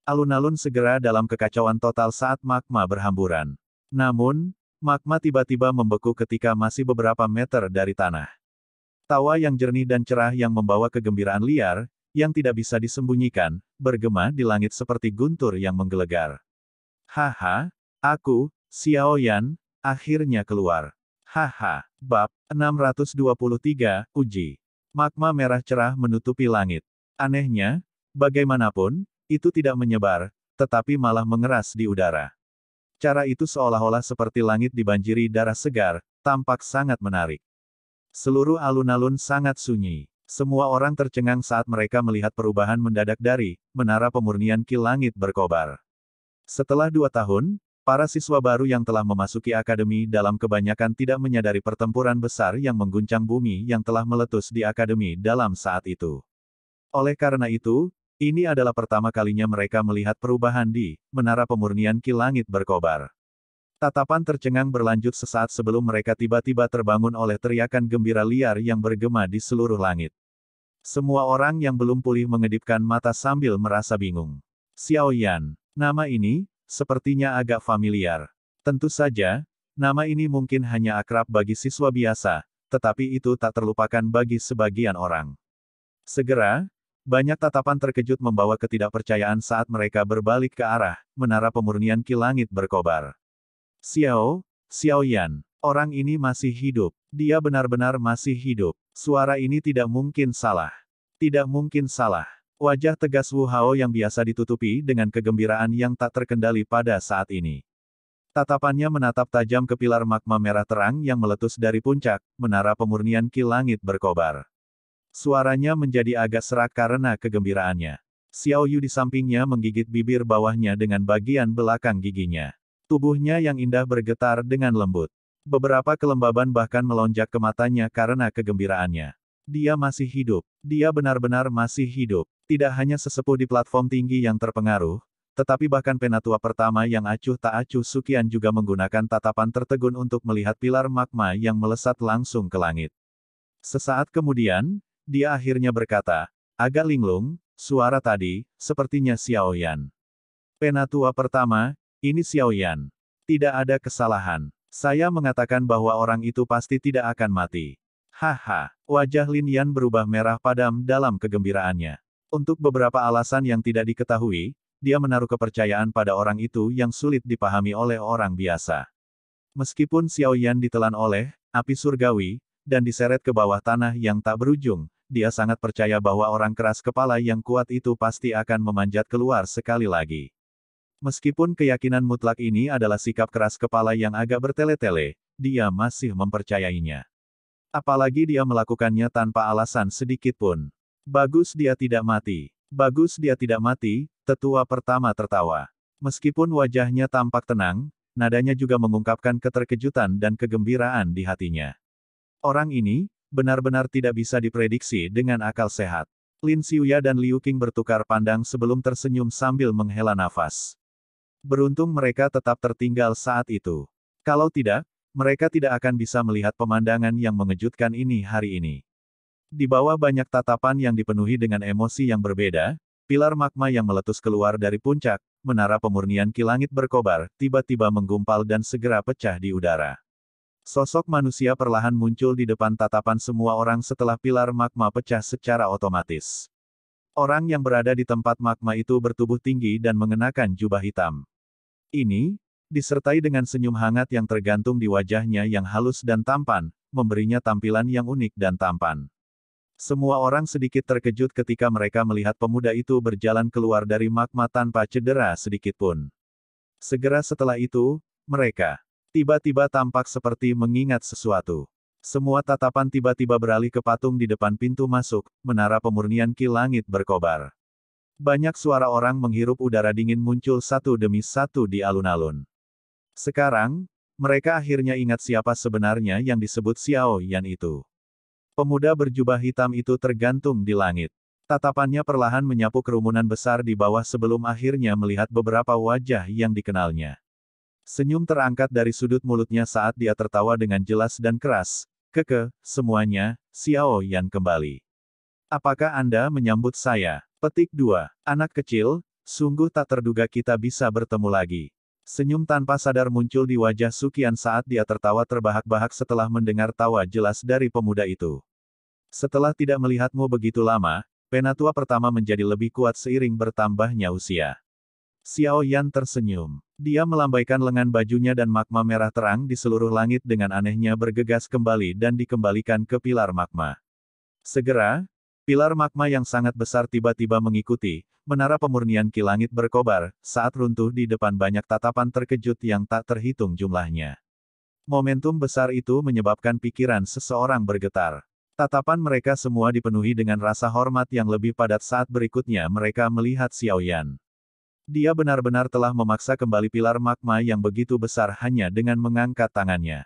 Alun-alun segera dalam kekacauan total saat magma berhamburan. Namun, magma tiba-tiba membeku ketika masih beberapa meter dari tanah. Tawa yang jernih dan cerah yang membawa kegembiraan liar, yang tidak bisa disembunyikan, bergema di langit seperti guntur yang menggelegar. Haha, aku, Xiao Yan, akhirnya keluar. Haha. Bab enam ratus dua puluh tiga, Uji. Magma merah cerah menutupi langit. Anehnya, bagaimanapun, itu tidak menyebar, tetapi malah mengeras di udara. Cara itu seolah-olah seperti langit dibanjiri darah segar, tampak sangat menarik. Seluruh alun-alun sangat sunyi. Semua orang tercengang saat mereka melihat perubahan mendadak dari Menara Pemurnian Kilangit Berkobar. Setelah dua tahun, para siswa baru yang telah memasuki akademi dalam kebanyakan tidak menyadari pertempuran besar yang mengguncang bumi yang telah meletus di akademi dalam saat itu. Oleh karena itu, ini adalah pertama kalinya mereka melihat perubahan di Menara Pemurnian Kilangit Berkobar. Tatapan tercengang berlanjut sesaat sebelum mereka tiba-tiba terbangun oleh teriakan gembira liar yang bergema di seluruh langit. Semua orang yang belum pulih mengedipkan mata sambil merasa bingung. Xiao Yan, nama ini sepertinya agak familiar. Tentu saja, nama ini mungkin hanya akrab bagi siswa biasa, tetapi itu tak terlupakan bagi sebagian orang. Segera, banyak tatapan terkejut membawa ketidakpercayaan saat mereka berbalik ke arah Menara Pemurnian Kilangit Berkobar. Xiao, Xiao Yan, orang ini masih hidup. Dia benar-benar masih hidup. Suara ini tidak mungkin salah. Tidak mungkin salah. Wajah tegas Wu Hao yang biasa ditutupi dengan kegembiraan yang tak terkendali pada saat ini. Tatapannya menatap tajam ke pilar magma merah terang yang meletus dari puncak Menara Pemurnian Kilangit Berkobar. Suaranya menjadi agak serak karena kegembiraannya. Xiao Yu di sampingnya menggigit bibir bawahnya dengan bagian belakang giginya. Tubuhnya yang indah bergetar dengan lembut. Beberapa kelembaban bahkan melonjak ke matanya karena kegembiraannya. Dia masih hidup. Dia benar-benar masih hidup. Tidak hanya sesepuh di platform tinggi yang terpengaruh, tetapi bahkan penatua pertama yang acuh tak acuh Su Qian juga menggunakan tatapan tertegun untuk melihat pilar magma yang melesat langsung ke langit. Sesaat kemudian, dia akhirnya berkata, agak linglung, suara tadi, sepertinya Xiao Yan. Penatua pertama, ini Xiao Yan. Tidak ada kesalahan. Saya mengatakan bahwa orang itu pasti tidak akan mati. Haha, wajah Lin Yan berubah merah padam dalam kegembiraannya. Untuk beberapa alasan yang tidak diketahui, dia menaruh kepercayaan pada orang itu yang sulit dipahami oleh orang biasa. Meskipun Xiao Yan ditelan oleh api surgawi, dan diseret ke bawah tanah yang tak berujung, dia sangat percaya bahwa orang keras kepala yang kuat itu pasti akan memanjat keluar sekali lagi. Meskipun keyakinan mutlak ini adalah sikap keras kepala yang agak bertele-tele, dia masih mempercayainya. Apalagi dia melakukannya tanpa alasan sedikitpun. Bagus dia tidak mati. Bagus dia tidak mati, tetua pertama tertawa. Meskipun wajahnya tampak tenang, nadanya juga mengungkapkan keterkejutan dan kegembiraan di hatinya. Orang ini benar-benar tidak bisa diprediksi dengan akal sehat. Lin Xiuya dan Liu Qing bertukar pandang sebelum tersenyum sambil menghela nafas. Beruntung mereka tetap tertinggal saat itu. Kalau tidak, mereka tidak akan bisa melihat pemandangan yang mengejutkan ini hari ini. Di bawah banyak tatapan yang dipenuhi dengan emosi yang berbeda, pilar magma yang meletus keluar dari puncak, menara pemurnian kilangit berkobar, tiba-tiba menggumpal dan segera pecah di udara. Sosok manusia perlahan muncul di depan tatapan semua orang setelah pilar magma pecah secara otomatis. Orang yang berada di tempat magma itu bertubuh tinggi dan mengenakan jubah hitam. Ini, disertai dengan senyum hangat yang tergantung di wajahnya yang halus dan tampan, memberinya tampilan yang unik dan tampan. Semua orang sedikit terkejut ketika mereka melihat pemuda itu berjalan keluar dari magma tanpa cedera sedikitpun. Segera setelah itu, mereka tiba-tiba tampak seperti mengingat sesuatu. Semua tatapan tiba-tiba beralih ke patung di depan pintu masuk, menara pemurnian kilangit berkobar. Banyak suara orang menghirup udara dingin muncul satu demi satu di alun-alun. Sekarang, mereka akhirnya ingat siapa sebenarnya yang disebut Xiao Yan itu. Pemuda berjubah hitam itu tergantung di langit. Tatapannya perlahan menyapu kerumunan besar di bawah sebelum akhirnya melihat beberapa wajah yang dikenalnya. Senyum terangkat dari sudut mulutnya saat dia tertawa dengan jelas dan keras. Keke, semuanya, Xiao Yan kembali. Apakah Anda menyambut saya? Petik dua. Anak kecil, sungguh tak terduga kita bisa bertemu lagi. Senyum tanpa sadar muncul di wajah Su Qian saat dia tertawa terbahak-bahak setelah mendengar tawa jelas dari pemuda itu. Setelah tidak melihatmu begitu lama, penatua pertama menjadi lebih kuat seiring bertambahnya usia. Xiao Yan tersenyum. Dia melambaikan lengan bajunya dan magma merah terang di seluruh langit dengan anehnya bergegas kembali dan dikembalikan ke pilar magma. Segera, pilar magma yang sangat besar tiba-tiba mengikuti menara pemurnian kilangit berkobar saat runtuh di depan banyak tatapan terkejut yang tak terhitung jumlahnya. Momentum besar itu menyebabkan pikiran seseorang bergetar. Tatapan mereka semua dipenuhi dengan rasa hormat yang lebih padat saat berikutnya mereka melihat Xiao Yan. Dia benar-benar telah memaksa kembali pilar magma yang begitu besar hanya dengan mengangkat tangannya.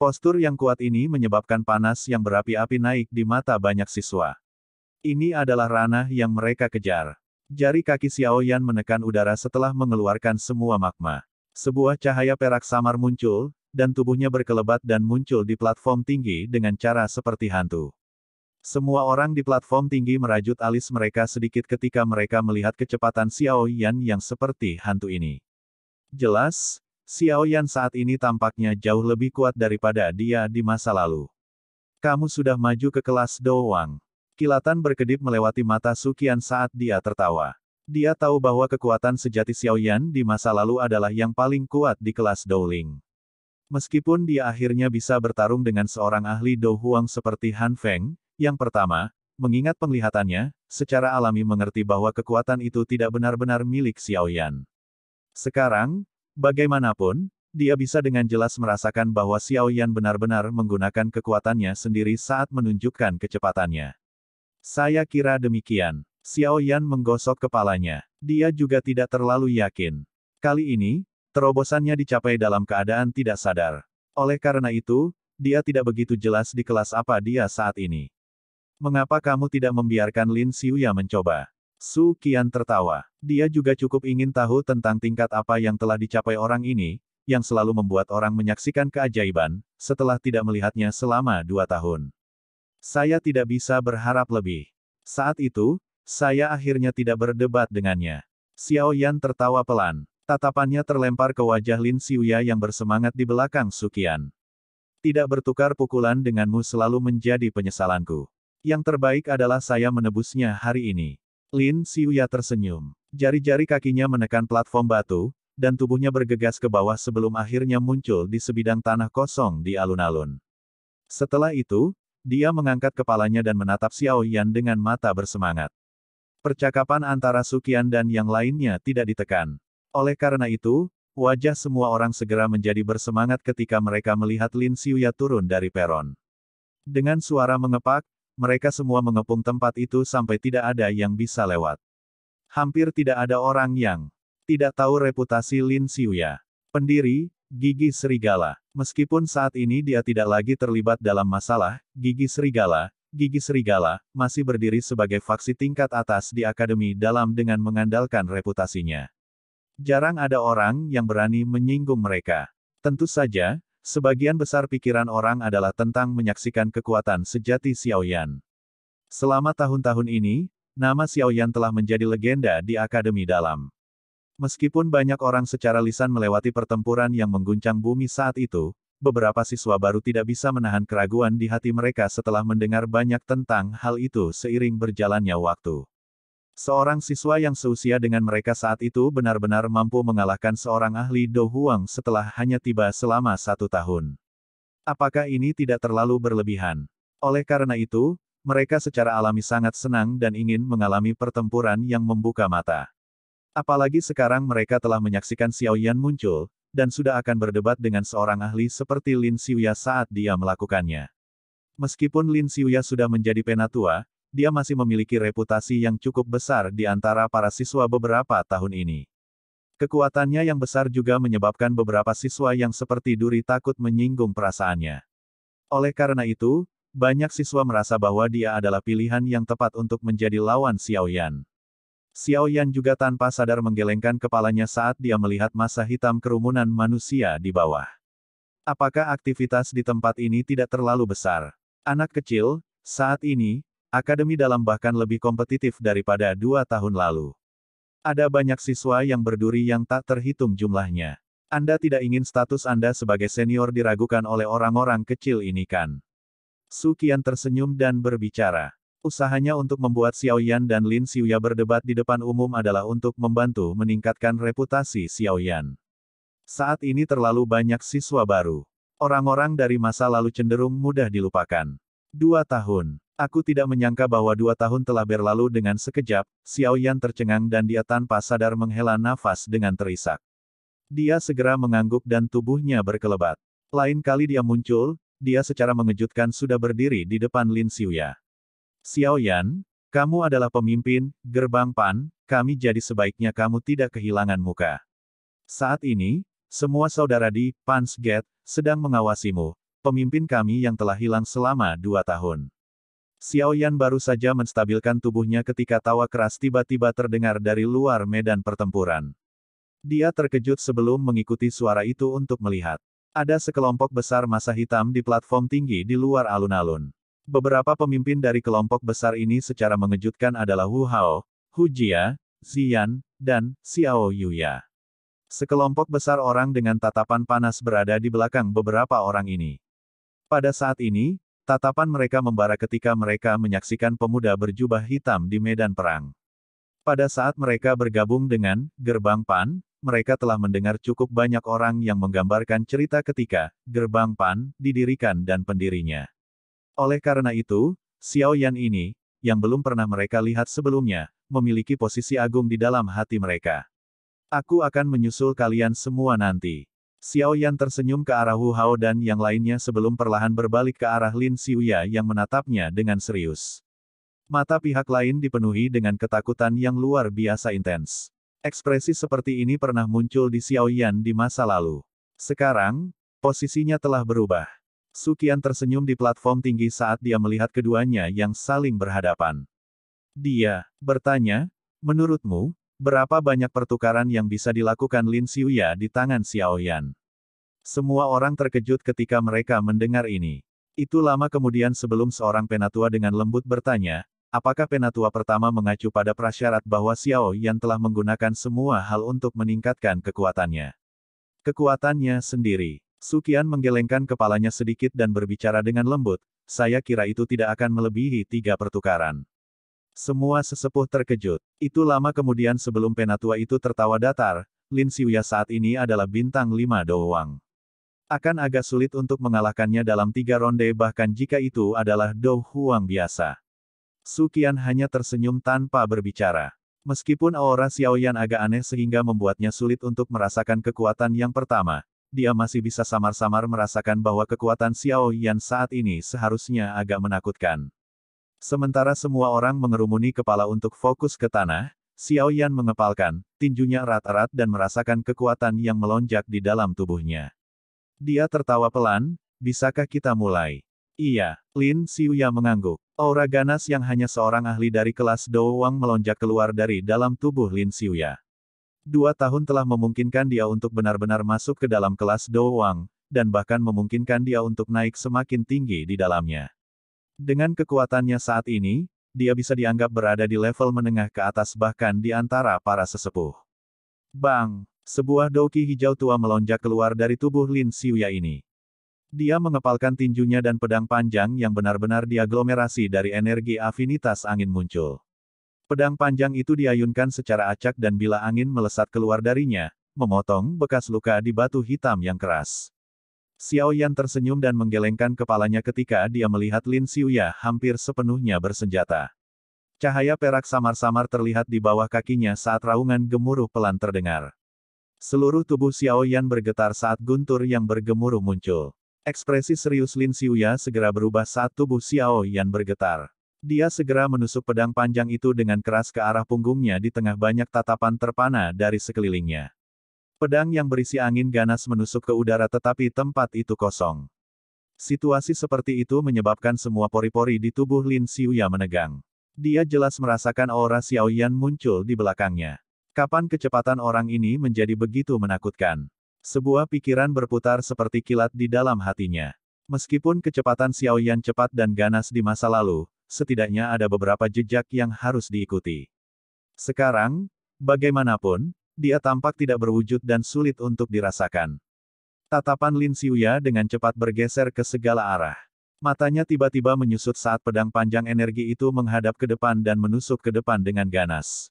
Postur yang kuat ini menyebabkan panas yang berapi-api naik di mata banyak siswa. Ini adalah ranah yang mereka kejar. Jari kaki Xiao Yan menekan udara setelah mengeluarkan semua magma. Sebuah cahaya perak samar muncul, dan tubuhnya berkelebat dan muncul di platform tinggi dengan cara seperti hantu. Semua orang di platform tinggi merajut alis mereka sedikit ketika mereka melihat kecepatan Xiao Yan yang seperti hantu ini. Jelas, Xiao Yan saat ini tampaknya jauh lebih kuat daripada dia di masa lalu. Kamu sudah maju ke kelas Dou Wang. Kilatan berkedip melewati mata Su Qian saat dia tertawa. Dia tahu bahwa kekuatan sejati Xiao Yan di masa lalu adalah yang paling kuat di kelas Dou Ling. Meskipun dia akhirnya bisa bertarung dengan seorang ahli Dou Huang seperti Han Feng, yang pertama, mengingat penglihatannya, secara alami mengerti bahwa kekuatan itu tidak benar-benar milik Xiao Yan. Sekarang, bagaimanapun, dia bisa dengan jelas merasakan bahwa Xiao Yan benar-benar menggunakan kekuatannya sendiri saat menunjukkan kecepatannya. Saya kira demikian. Xiao Yan menggosok kepalanya. Dia juga tidak terlalu yakin. Kali ini, terobosannya dicapai dalam keadaan tidak sadar. Oleh karena itu, dia tidak begitu jelas di kelas apa dia saat ini. Mengapa kamu tidak membiarkan Lin Xiuya mencoba? Su Qian tertawa. Dia juga cukup ingin tahu tentang tingkat apa yang telah dicapai orang ini, yang selalu membuat orang menyaksikan keajaiban, setelah tidak melihatnya selama dua tahun. Saya tidak bisa berharap lebih. Saat itu, saya akhirnya tidak berdebat dengannya. Xiao Yan tertawa pelan. Tatapannya terlempar ke wajah Lin Xiuya yang bersemangat di belakang Su Qian. Tidak bertukar pukulan denganmu selalu menjadi penyesalanku. Yang terbaik adalah saya menebusnya hari ini. Lin Xiuya tersenyum. Jari-jari kakinya menekan platform batu, dan tubuhnya bergegas ke bawah sebelum akhirnya muncul di sebidang tanah kosong di alun-alun. Setelah itu, dia mengangkat kepalanya dan menatap Xiao Yan dengan mata bersemangat. Percakapan antara Su Qian dan yang lainnya tidak ditekan. Oleh karena itu, wajah semua orang segera menjadi bersemangat ketika mereka melihat Lin Xiuya turun dari peron. Dengan suara mengepak, mereka semua mengepung tempat itu sampai tidak ada yang bisa lewat. Hampir tidak ada orang yang tidak tahu reputasi Lin Xiuya. Pendiri, Gigi Serigala. Meskipun saat ini dia tidak lagi terlibat dalam masalah, Gigi Serigala, Gigi Serigala, masih berdiri sebagai faksi tingkat atas di Akademi Dalam dengan mengandalkan reputasinya. Jarang ada orang yang berani menyinggung mereka. Tentu saja, sebagian besar pikiran orang adalah tentang menyaksikan kekuatan sejati Xiao Yan. Selama tahun-tahun ini, nama Xiao Yan telah menjadi legenda di Akademi Dalam. Meskipun banyak orang secara lisan melewati pertempuran yang mengguncang bumi saat itu, beberapa siswa baru tidak bisa menahan keraguan di hati mereka setelah mendengar banyak tentang hal itu seiring berjalannya waktu. Seorang siswa yang seusia dengan mereka saat itu benar-benar mampu mengalahkan seorang ahli Dou Huang setelah hanya tiba selama satu tahun. Apakah ini tidak terlalu berlebihan? Oleh karena itu, mereka secara alami sangat senang dan ingin mengalami pertempuran yang membuka mata. Apalagi sekarang mereka telah menyaksikan Xiao Yan muncul, dan sudah akan berdebat dengan seorang ahli seperti Lin Xiuya saat dia melakukannya. Meskipun Lin Xiuya sudah menjadi penatua, dia masih memiliki reputasi yang cukup besar di antara para siswa beberapa tahun ini. Kekuatannya yang besar juga menyebabkan beberapa siswa yang seperti duri takut menyinggung perasaannya. Oleh karena itu, banyak siswa merasa bahwa dia adalah pilihan yang tepat untuk menjadi lawan Xiao Yan. Xiao Yan juga tanpa sadar menggelengkan kepalanya saat dia melihat massa hitam kerumunan manusia di bawah. Apakah aktivitas di tempat ini tidak terlalu besar? Anak kecil, saat ini, Akademi Dalam bahkan lebih kompetitif daripada dua tahun lalu. Ada banyak siswa yang berduri yang tak terhitung jumlahnya. Anda tidak ingin status Anda sebagai senior diragukan oleh orang-orang kecil ini kan? Su Qian tersenyum dan berbicara. Usahanya untuk membuat Xiao Yan dan Lin Xiuya berdebat di depan umum adalah untuk membantu meningkatkan reputasi Xiao Yan. Saat ini terlalu banyak siswa baru. Orang-orang dari masa lalu cenderung mudah dilupakan. Dua tahun. Aku tidak menyangka bahwa dua tahun telah berlalu dengan sekejap, Xiao Yan tercengang dan dia tanpa sadar menghela nafas dengan terisak. Dia segera mengangguk dan tubuhnya berkelebat. Lain kali dia muncul, dia secara mengejutkan sudah berdiri di depan Lin Xiuya. Xiao Yan, kamu adalah pemimpin, Gerbang Pan, kami jadi sebaiknya kamu tidak kehilangan muka. Saat ini, semua saudara di Pan's Gate sedang mengawasimu, pemimpin kami yang telah hilang selama dua tahun. Xiao Yan baru saja menstabilkan tubuhnya ketika tawa keras tiba-tiba terdengar dari luar medan pertempuran. Dia terkejut sebelum mengikuti suara itu untuk melihat. Ada sekelompok besar massa hitam di platform tinggi di luar alun-alun. Beberapa pemimpin dari kelompok besar ini secara mengejutkan adalah Wu Hao, Hu Jia, Ziyan, dan Xiao Yu. Sekelompok besar orang dengan tatapan panas berada di belakang beberapa orang ini. Pada saat ini, tatapan mereka membara ketika mereka menyaksikan pemuda berjubah hitam di medan perang. Pada saat mereka bergabung dengan Gerbang Pan, mereka telah mendengar cukup banyak orang yang menggambarkan cerita ketika Gerbang Pan didirikan dan pendirinya. Oleh karena itu, Xiao Yan ini, yang belum pernah mereka lihat sebelumnya, memiliki posisi agung di dalam hati mereka. Aku akan menyusul kalian semua nanti. Xiao Yan tersenyum ke arah Wu Hao dan yang lainnya sebelum perlahan berbalik ke arah Lin Xiuya yang menatapnya dengan serius. Mata pihak lain dipenuhi dengan ketakutan yang luar biasa intens. Ekspresi seperti ini pernah muncul di Xiao Yan di masa lalu. Sekarang, posisinya telah berubah. Su Qian tersenyum di platform tinggi saat dia melihat keduanya yang saling berhadapan. Dia bertanya, menurutmu, berapa banyak pertukaran yang bisa dilakukan Lin Xiuya di tangan Xiao Yan? Semua orang terkejut ketika mereka mendengar ini. Itu lama kemudian sebelum seorang penatua dengan lembut bertanya, apakah penatua pertama mengacu pada prasyarat bahwa Xiao Yan telah menggunakan semua hal untuk meningkatkan kekuatannya? Kekuatannya sendiri. Su Qian menggelengkan kepalanya sedikit dan berbicara dengan lembut, saya kira itu tidak akan melebihi tiga pertukaran. Semua sesepuh terkejut. Itu lama kemudian sebelum penatua itu tertawa datar, Lin Xiuya saat ini adalah bintang lima Dou Wang. Akan agak sulit untuk mengalahkannya dalam tiga ronde bahkan jika itu adalah Dou Huang biasa. Su Qian hanya tersenyum tanpa berbicara. Meskipun aura Xiao Yan agak aneh sehingga membuatnya sulit untuk merasakan kekuatan yang pertama, dia masih bisa samar-samar merasakan bahwa kekuatan Xiao Yan saat ini seharusnya agak menakutkan. Sementara semua orang mengerumuni kepala untuk fokus ke tanah, Xiao Yan mengepalkan tinjunya erat-erat dan merasakan kekuatan yang melonjak di dalam tubuhnya. Dia tertawa pelan, bisakah kita mulai? Iya, Lin Xiuya mengangguk. Aura ganas yang hanya seorang ahli dari kelas Dou Wang melonjak keluar dari dalam tubuh Lin Xiuya. Dua tahun telah memungkinkan dia untuk benar-benar masuk ke dalam kelas Dou Wang, dan bahkan memungkinkan dia untuk naik semakin tinggi di dalamnya. Dengan kekuatannya saat ini, dia bisa dianggap berada di level menengah ke atas bahkan di antara para sesepuh. Bang! Sebuah Dou Qi hijau tua melonjak keluar dari tubuh Lin Xiuya ini. Dia mengepalkan tinjunya dan pedang panjang yang benar-benar diaglomerasi dari energi afinitas angin muncul. Pedang panjang itu diayunkan secara acak dan bila angin melesat keluar darinya, memotong bekas luka di batu hitam yang keras. Xiao Yan tersenyum dan menggelengkan kepalanya ketika dia melihat Lin Xiuya hampir sepenuhnya bersenjata. Cahaya perak samar-samar terlihat di bawah kakinya saat raungan gemuruh pelan terdengar. Seluruh tubuh Xiao Yan bergetar saat guntur yang bergemuruh muncul. Ekspresi serius Lin Xiuya segera berubah saat tubuh Xiao Yan bergetar. Dia segera menusuk pedang panjang itu dengan keras ke arah punggungnya di tengah banyak tatapan terpana dari sekelilingnya. Pedang yang berisi angin ganas menusuk ke udara tetapi tempat itu kosong. Situasi seperti itu menyebabkan semua pori-pori di tubuh Lin Xiuya menegang. Dia jelas merasakan aura Xiao Yan muncul di belakangnya. Kapan kecepatan orang ini menjadi begitu menakutkan? Sebuah pikiran berputar seperti kilat di dalam hatinya. Meskipun kecepatan Xiao Yan cepat dan ganas di masa lalu, setidaknya ada beberapa jejak yang harus diikuti. Sekarang, bagaimanapun, dia tampak tidak berwujud dan sulit untuk dirasakan. Tatapan Lin Xiuya dengan cepat bergeser ke segala arah. Matanya tiba-tiba menyusut saat pedang panjang energi itu menghadap ke depan dan menusuk ke depan dengan ganas.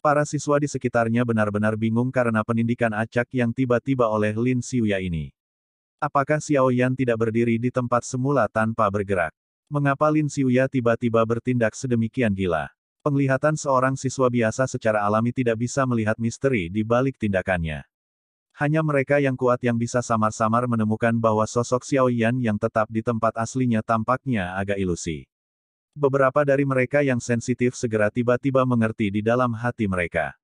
Para siswa di sekitarnya benar-benar bingung karena penindikan acak yang tiba-tiba oleh Lin Xiuya ini. Apakah Xiao Yan tidak berdiri di tempat semula tanpa bergerak? Mengapa Lin Xiuya tiba-tiba bertindak sedemikian gila? Penglihatan seorang siswa biasa secara alami tidak bisa melihat misteri di balik tindakannya. Hanya mereka yang kuat yang bisa samar-samar menemukan bahwa sosok Xiao Yan yang tetap di tempat aslinya tampaknya agak ilusi. Beberapa dari mereka yang sensitif segera tiba-tiba mengerti di dalam hati mereka.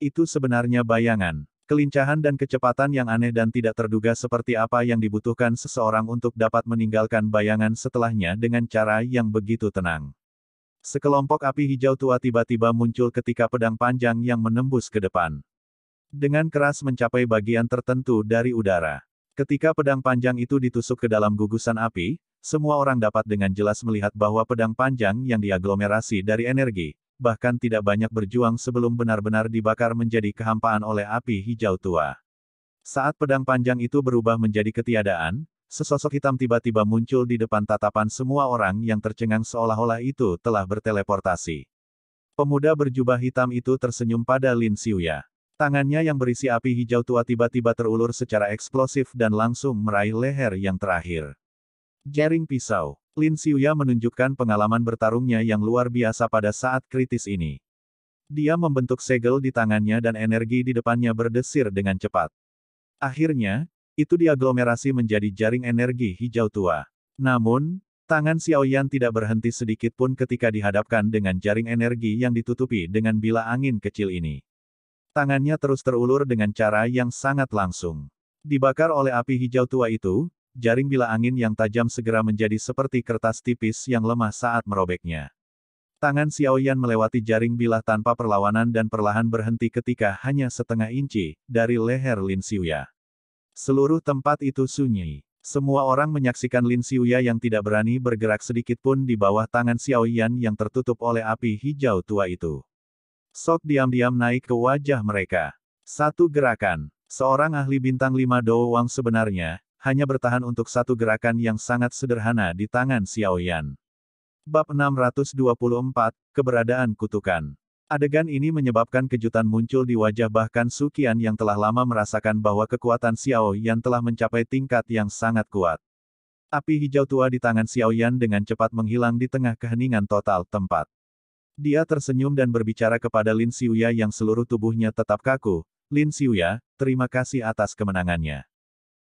Itu sebenarnya bayangan, kelincahan dan kecepatan yang aneh dan tidak terduga seperti apa yang dibutuhkan seseorang untuk dapat meninggalkan bayangan setelahnya dengan cara yang begitu tenang. Sekelompok api hijau tua tiba-tiba muncul ketika pedang panjang yang menembus ke depan. Dengan keras mencapai bagian tertentu dari udara. Ketika pedang panjang itu ditusuk ke dalam gugusan api, semua orang dapat dengan jelas melihat bahwa pedang panjang yang diaglomerasi dari energi, bahkan tidak banyak berjuang sebelum benar-benar dibakar menjadi kehampaan oleh api hijau tua. Saat pedang panjang itu berubah menjadi ketiadaan, sesosok hitam tiba-tiba muncul di depan tatapan semua orang yang tercengang seolah-olah itu telah berteleportasi. Pemuda berjubah hitam itu tersenyum pada Lin Xiuya. Tangannya yang berisi api hijau tua tiba-tiba terulur secara eksplosif dan langsung meraih leher yang terakhir. Jaring pisau, Lin Xiuya menunjukkan pengalaman bertarungnya yang luar biasa pada saat kritis ini. Dia membentuk segel di tangannya dan energi di depannya berdesir dengan cepat. Akhirnya, itu diaglomerasi menjadi jaring energi hijau tua. Namun, tangan Xiao Yan tidak berhenti sedikit pun ketika dihadapkan dengan jaring energi yang ditutupi dengan bila angin kecil ini. Tangannya terus terulur dengan cara yang sangat langsung. Dibakar oleh api hijau tua itu, jaring bila angin yang tajam segera menjadi seperti kertas tipis yang lemah saat merobeknya. Tangan Xiao Yan melewati jaring bilah tanpa perlawanan dan perlahan berhenti ketika hanya setengah inci dari leher Lin Xiuya. Seluruh tempat itu sunyi. Semua orang menyaksikan Lin Xiuya yang tidak berani bergerak sedikit pun di bawah tangan Xiao Yan yang tertutup oleh api hijau tua itu. Sok diam-diam naik ke wajah mereka. Satu gerakan. Seorang ahli bintang lima Dou Wang sebenarnya hanya bertahan untuk satu gerakan yang sangat sederhana di tangan Xiao Yan. Bab enam ratus dua puluh empat, Keberadaan Kutukan. Adegan ini menyebabkan kejutan muncul di wajah bahkan Su Qian yang telah lama merasakan bahwa kekuatan Xiao Yan telah mencapai tingkat yang sangat kuat. Api hijau tua di tangan Xiao Yan dengan cepat menghilang di tengah keheningan total tempat. Dia tersenyum dan berbicara kepada Lin Xiuya yang seluruh tubuhnya tetap kaku. Lin Xiuya, terima kasih atas kemenangannya.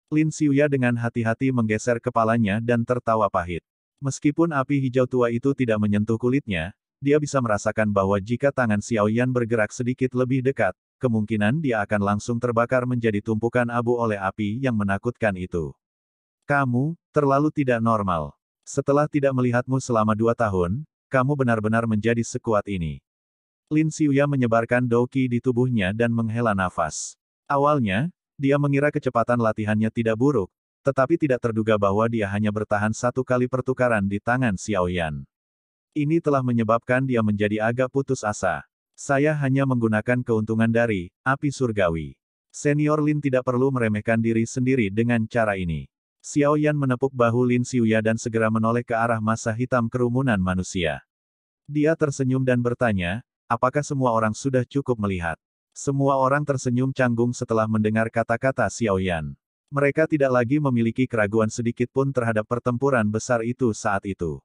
Lin Xiuya dengan hati-hati menggeser kepalanya dan tertawa pahit. Meskipun api hijau tua itu tidak menyentuh kulitnya, dia bisa merasakan bahwa jika tangan Xiao Yan bergerak sedikit lebih dekat, kemungkinan dia akan langsung terbakar menjadi tumpukan abu oleh api yang menakutkan itu. Kamu, terlalu tidak normal. Setelah tidak melihatmu selama dua tahun, kamu benar-benar menjadi sekuat ini. Lin Xiuya menyebarkan Dou Qi di tubuhnya dan menghela nafas. Awalnya, dia mengira kecepatan latihannya tidak buruk, tetapi tidak terduga bahwa dia hanya bertahan satu kali pertukaran di tangan Xiao Yan. Ini telah menyebabkan dia menjadi agak putus asa. Saya hanya menggunakan keuntungan dari api surgawi. Senior Lin tidak perlu meremehkan diri sendiri dengan cara ini. Xiao Yan menepuk bahu Lin Xiuya dan segera menoleh ke arah massa hitam kerumunan manusia. Dia tersenyum dan bertanya, apakah semua orang sudah cukup melihat? Semua orang tersenyum canggung setelah mendengar kata-kata Xiao Yan. Mereka tidak lagi memiliki keraguan sedikit pun terhadap pertempuran besar itu saat itu.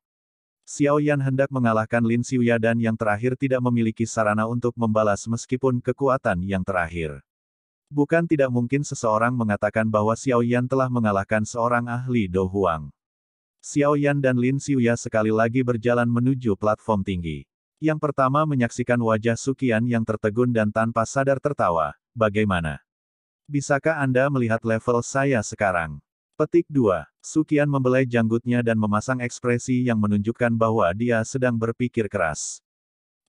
Xiao Yan hendak mengalahkan Lin Xiuya dan yang terakhir tidak memiliki sarana untuk membalas meskipun kekuatan yang terakhir. Bukan tidak mungkin seseorang mengatakan bahwa Xiao Yan telah mengalahkan seorang ahli Dou Huang. Xiao Yan dan Lin Xiuya sekali lagi berjalan menuju platform tinggi. Yang pertama menyaksikan wajah Su Qian yang tertegun dan tanpa sadar tertawa. Bagaimana? Bisakah Anda melihat level saya sekarang? Petik dua. Su Qian membelai janggutnya dan memasang ekspresi yang menunjukkan bahwa dia sedang berpikir keras.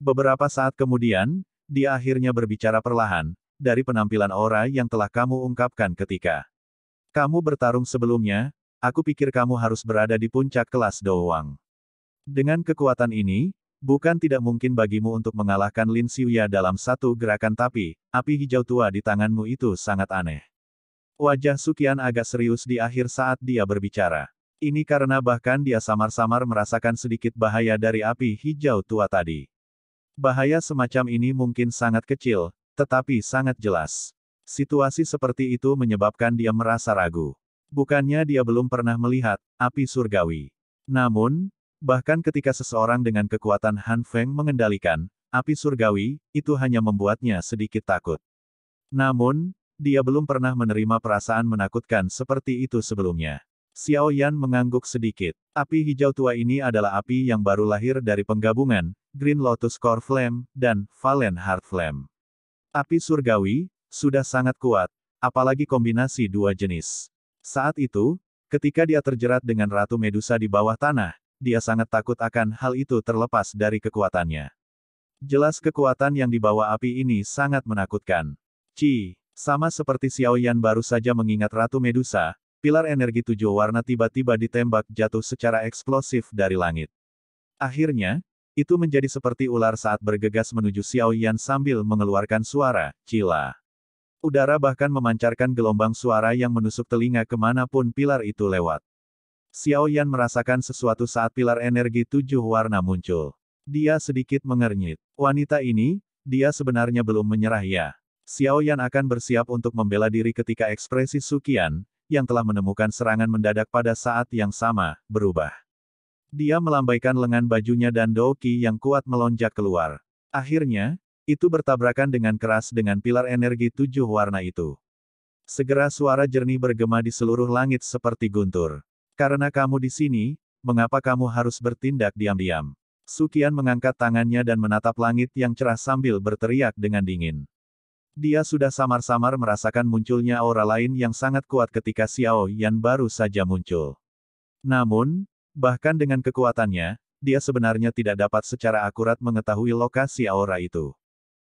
Beberapa saat kemudian, dia akhirnya berbicara perlahan, dari penampilan aura yang telah kamu ungkapkan ketika kamu bertarung sebelumnya, aku pikir kamu harus berada di puncak kelas Dou Wang. Dengan kekuatan ini, bukan tidak mungkin bagimu untuk mengalahkan Lin Xiuya dalam satu gerakan tapi, api hijau tua di tanganmu itu sangat aneh. Wajah Su Qian agak serius di akhir saat dia berbicara. Ini karena bahkan dia samar-samar merasakan sedikit bahaya dari api hijau tua tadi. Bahaya semacam ini mungkin sangat kecil, tetapi sangat jelas. Situasi seperti itu menyebabkan dia merasa ragu. Bukannya dia belum pernah melihat api surgawi. Namun, bahkan ketika seseorang dengan kekuatan Han Feng mengendalikan api surgawi, itu hanya membuatnya sedikit takut. Namun, dia belum pernah menerima perasaan menakutkan seperti itu sebelumnya. Xiao Yan mengangguk sedikit. Api hijau tua ini adalah api yang baru lahir dari penggabungan Green Lotus Core Flame dan Fallen Heart Flame. Api surgawi sudah sangat kuat, apalagi kombinasi dua jenis. Saat itu, ketika dia terjerat dengan Ratu Medusa di bawah tanah, dia sangat takut akan hal itu terlepas dari kekuatannya. Jelas kekuatan yang dibawa api ini sangat menakutkan. Ci, sama seperti Xiao Yan baru saja mengingat Ratu Medusa, pilar energi tujuh warna tiba-tiba ditembak jatuh secara eksplosif dari langit. Akhirnya, itu menjadi seperti ular saat bergegas menuju Xiao Yan sambil mengeluarkan suara, cila. Udara bahkan memancarkan gelombang suara yang menusuk telinga kemanapun pilar itu lewat. Xiao Yan merasakan sesuatu saat pilar energi tujuh warna muncul. Dia sedikit mengernyit. Wanita ini, dia sebenarnya belum menyerah ya. Xiao Yan akan bersiap untuk membela diri ketika ekspresi Su Qian, yang telah menemukan serangan mendadak pada saat yang sama, berubah. Dia melambaikan lengan bajunya dan Dou Qi yang kuat melonjak keluar. Akhirnya, itu bertabrakan dengan keras dengan pilar energi tujuh warna itu. Segera suara jernih bergema di seluruh langit seperti guntur. Karena kamu di sini, mengapa kamu harus bertindak diam-diam? Su Qian mengangkat tangannya dan menatap langit yang cerah sambil berteriak dengan dingin. Dia sudah samar-samar merasakan munculnya aura lain yang sangat kuat ketika Xiao Yan baru saja muncul. Namun, bahkan dengan kekuatannya, dia sebenarnya tidak dapat secara akurat mengetahui lokasi aura itu.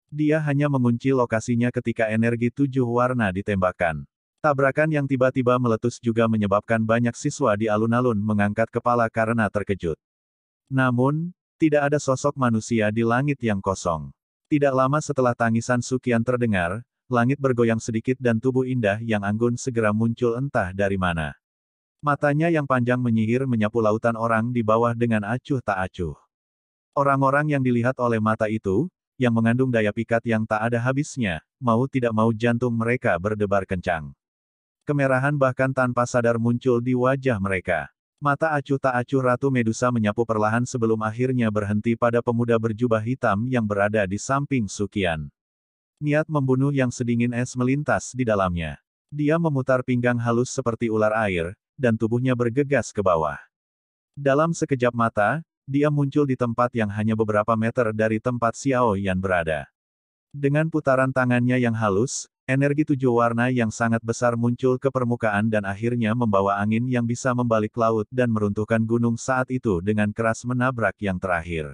Dia hanya mengunci lokasinya ketika energi tujuh warna ditembakkan. Tabrakan yang tiba-tiba meletus juga menyebabkan banyak siswa di alun-alun mengangkat kepala karena terkejut. Namun, tidak ada sosok manusia di langit yang kosong. Tidak lama setelah tangisan Su Qian terdengar, langit bergoyang sedikit dan tubuh indah yang anggun segera muncul entah dari mana. Matanya yang panjang menyihir menyapu lautan orang di bawah dengan acuh tak acuh. Orang-orang yang dilihat oleh mata itu, yang mengandung daya pikat yang tak ada habisnya, mau tidak mau jantung mereka berdebar kencang. Kemerahan bahkan tanpa sadar muncul di wajah mereka. Mata acuh tak acuh Ratu Medusa menyapu perlahan sebelum akhirnya berhenti pada pemuda berjubah hitam yang berada di samping Su Qian. Niat membunuh yang sedingin es melintas di dalamnya. Dia memutar pinggang halus seperti ular air, dan tubuhnya bergegas ke bawah. Dalam sekejap mata, dia muncul di tempat yang hanya beberapa meter dari tempat Xiao Yan berada. Dengan putaran tangannya yang halus, energi tujuh warna yang sangat besar muncul ke permukaan dan akhirnya membawa angin yang bisa membalik laut dan meruntuhkan gunung saat itu dengan keras menabrak yang terakhir.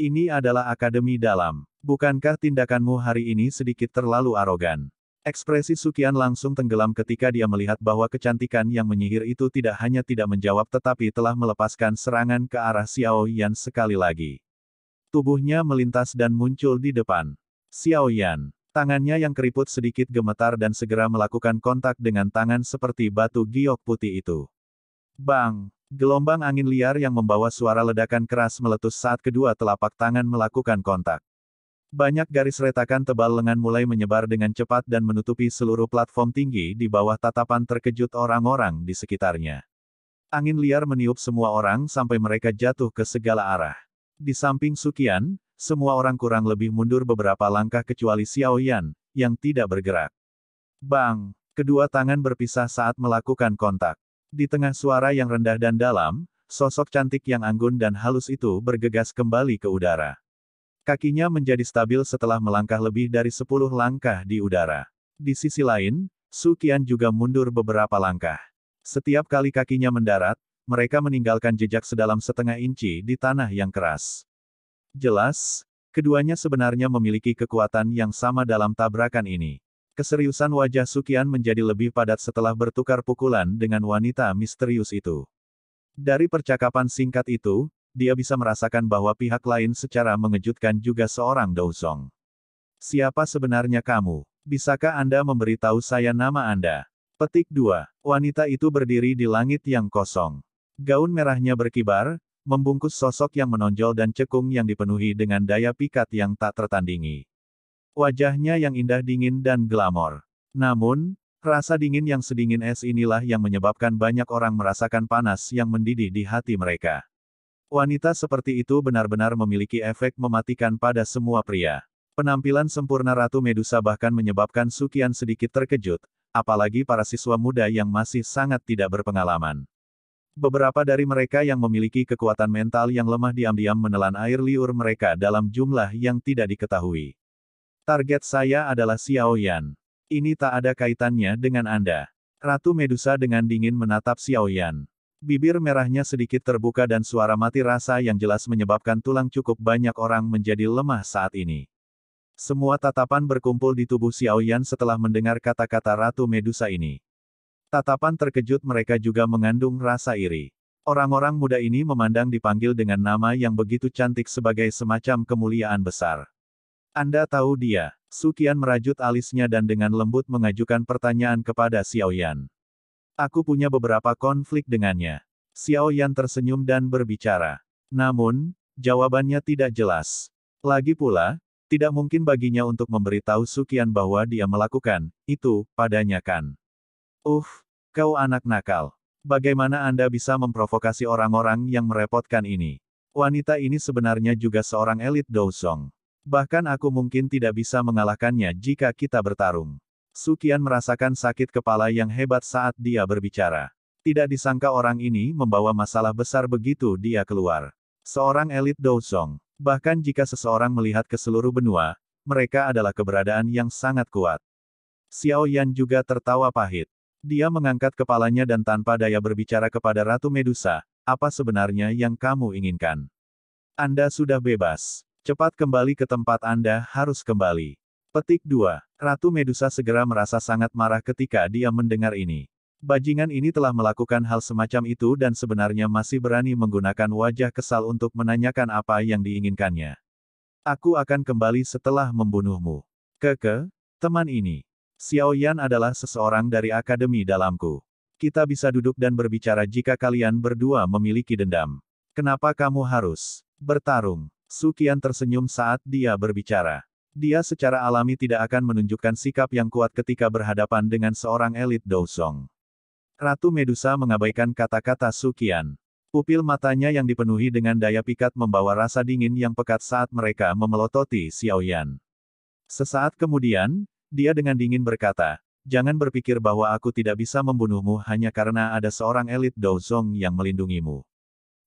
Ini adalah Akademi Dalam. Bukankah tindakanmu hari ini sedikit terlalu arogan? Ekspresi Su Qian langsung tenggelam ketika dia melihat bahwa kecantikan yang menyihir itu tidak hanya tidak menjawab tetapi telah melepaskan serangan ke arah Xiao Yan sekali lagi. Tubuhnya melintas dan muncul di depan Xiao Yan. Tangannya yang keriput sedikit gemetar dan segera melakukan kontak dengan tangan seperti batu giok putih itu. Bang! Gelombang angin liar yang membawa suara ledakan keras meletus saat kedua telapak tangan melakukan kontak. Banyak garis retakan tebal lengan mulai menyebar dengan cepat dan menutupi seluruh platform tinggi di bawah tatapan terkejut orang-orang di sekitarnya. Angin liar meniup semua orang sampai mereka jatuh ke segala arah. Di samping Su Qian, semua orang kurang lebih mundur beberapa langkah kecuali Xiao Yan, yang tidak bergerak. Bang! Kedua tangan berpisah saat melakukan kontak. Di tengah suara yang rendah dan dalam, sosok cantik yang anggun dan halus itu bergegas kembali ke udara. Kakinya menjadi stabil setelah melangkah lebih dari sepuluh langkah di udara. Di sisi lain, Su Qian juga mundur beberapa langkah. Setiap kali kakinya mendarat, mereka meninggalkan jejak sedalam setengah inci di tanah yang keras. Jelas, keduanya sebenarnya memiliki kekuatan yang sama dalam tabrakan ini. Keseriusan wajah Su Qian menjadi lebih padat setelah bertukar pukulan dengan wanita misterius itu. Dari percakapan singkat itu, dia bisa merasakan bahwa pihak lain secara mengejutkan juga seorang Dou Zong. Siapa sebenarnya kamu? Bisakah Anda memberitahu saya nama Anda? Petik dua. Wanita itu berdiri di langit yang kosong. Gaun merahnya berkibar, membungkus sosok yang menonjol dan cekung yang dipenuhi dengan daya pikat yang tak tertandingi. Wajahnya yang indah dingin dan glamor. Namun, rasa dingin yang sedingin es inilah yang menyebabkan banyak orang merasakan panas yang mendidih di hati mereka. Wanita seperti itu benar-benar memiliki efek mematikan pada semua pria. Penampilan sempurna Ratu Medusa bahkan menyebabkan Su Qian sedikit terkejut, apalagi para siswa muda yang masih sangat tidak berpengalaman. Beberapa dari mereka yang memiliki kekuatan mental yang lemah diam-diam menelan air liur mereka dalam jumlah yang tidak diketahui. Target saya adalah Xiao Yan. Ini tak ada kaitannya dengan Anda. Ratu Medusa dengan dingin menatap Xiao Yan. Bibir merahnya sedikit terbuka dan suara mati rasa yang jelas menyebabkan tulang cukup banyak orang menjadi lemah saat ini. Semua tatapan berkumpul di tubuh Xiao Yan setelah mendengar kata-kata Ratu Medusa ini. Tatapan terkejut mereka juga mengandung rasa iri. Orang-orang muda ini memandang dipanggil dengan nama yang begitu cantik sebagai semacam kemuliaan besar. Anda tahu dia? Su Qian merajut alisnya dan dengan lembut mengajukan pertanyaan kepada Xiao Yan. Aku punya beberapa konflik dengannya. Xiao Yan tersenyum dan berbicara. Namun, jawabannya tidak jelas. Lagi pula, tidak mungkin baginya untuk memberitahu Su Qian bahwa dia melakukan itu padanya kan. Uff, kau anak nakal. Bagaimana Anda bisa memprovokasi orang-orang yang merepotkan ini? Wanita ini sebenarnya juga seorang elit Dou Zong. Bahkan aku mungkin tidak bisa mengalahkannya jika kita bertarung. Su Qian merasakan sakit kepala yang hebat saat dia berbicara. Tidak disangka orang ini membawa masalah besar begitu dia keluar. Seorang elit Dou Zong. Bahkan jika seseorang melihat ke seluruh benua, mereka adalah keberadaan yang sangat kuat. Xiao Yan juga tertawa pahit. Dia mengangkat kepalanya dan tanpa daya berbicara kepada Ratu Medusa, apa sebenarnya yang kamu inginkan? Anda sudah bebas. Cepat kembali ke tempat Anda harus kembali. Petik dua. Ratu Medusa segera merasa sangat marah ketika dia mendengar ini. Bajingan ini telah melakukan hal semacam itu dan sebenarnya masih berani menggunakan wajah kesal untuk menanyakan apa yang diinginkannya. Aku akan kembali setelah membunuhmu. Keke, teman ini. Xiao Yan adalah seseorang dari Akademi Dalamku. Kita bisa duduk dan berbicara jika kalian berdua memiliki dendam. Kenapa kamu harus bertarung? Su Qian tersenyum saat dia berbicara. Dia secara alami tidak akan menunjukkan sikap yang kuat ketika berhadapan dengan seorang elit Dou Zong. Ratu Medusa mengabaikan kata-kata Su Qian. Pupil matanya yang dipenuhi dengan daya pikat membawa rasa dingin yang pekat saat mereka memelototi Xiao Yan. Sesaat kemudian, dia dengan dingin berkata, "Jangan berpikir bahwa aku tidak bisa membunuhmu hanya karena ada seorang elit Dou Zong yang melindungimu.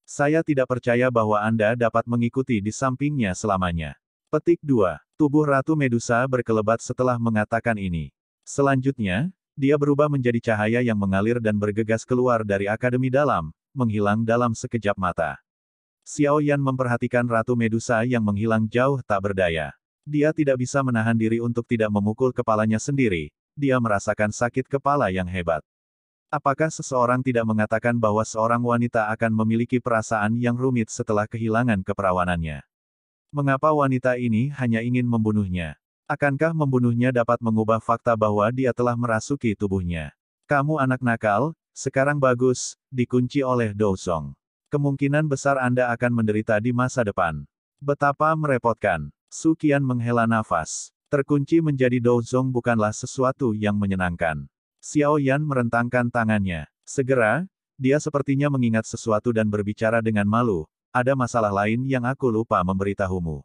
Saya tidak percaya bahwa Anda dapat mengikuti di sampingnya selamanya." Petik dua. Tubuh Ratu Medusa berkelebat setelah mengatakan ini. Selanjutnya, dia berubah menjadi cahaya yang mengalir dan bergegas keluar dari Akademi Dalam, menghilang dalam sekejap mata. Xiao Yan memperhatikan Ratu Medusa yang menghilang jauh tak berdaya. Dia tidak bisa menahan diri untuk tidak memukul kepalanya sendiri. Dia merasakan sakit kepala yang hebat. Apakah seseorang tidak mengatakan bahwa seorang wanita akan memiliki perasaan yang rumit setelah kehilangan keperawanannya? Mengapa wanita ini hanya ingin membunuhnya? Akankah membunuhnya dapat mengubah fakta bahwa dia telah merasuki tubuhnya? Kamu anak nakal, sekarang bagus, dikunci oleh Dou Zong. Kemungkinan besar Anda akan menderita di masa depan. Betapa merepotkan. Su Qian menghela nafas. Terkunci menjadi Dou Zong bukanlah sesuatu yang menyenangkan. Xiao Yan merentangkan tangannya. Segera, dia sepertinya mengingat sesuatu dan berbicara dengan malu. Ada masalah lain yang aku lupa memberitahumu.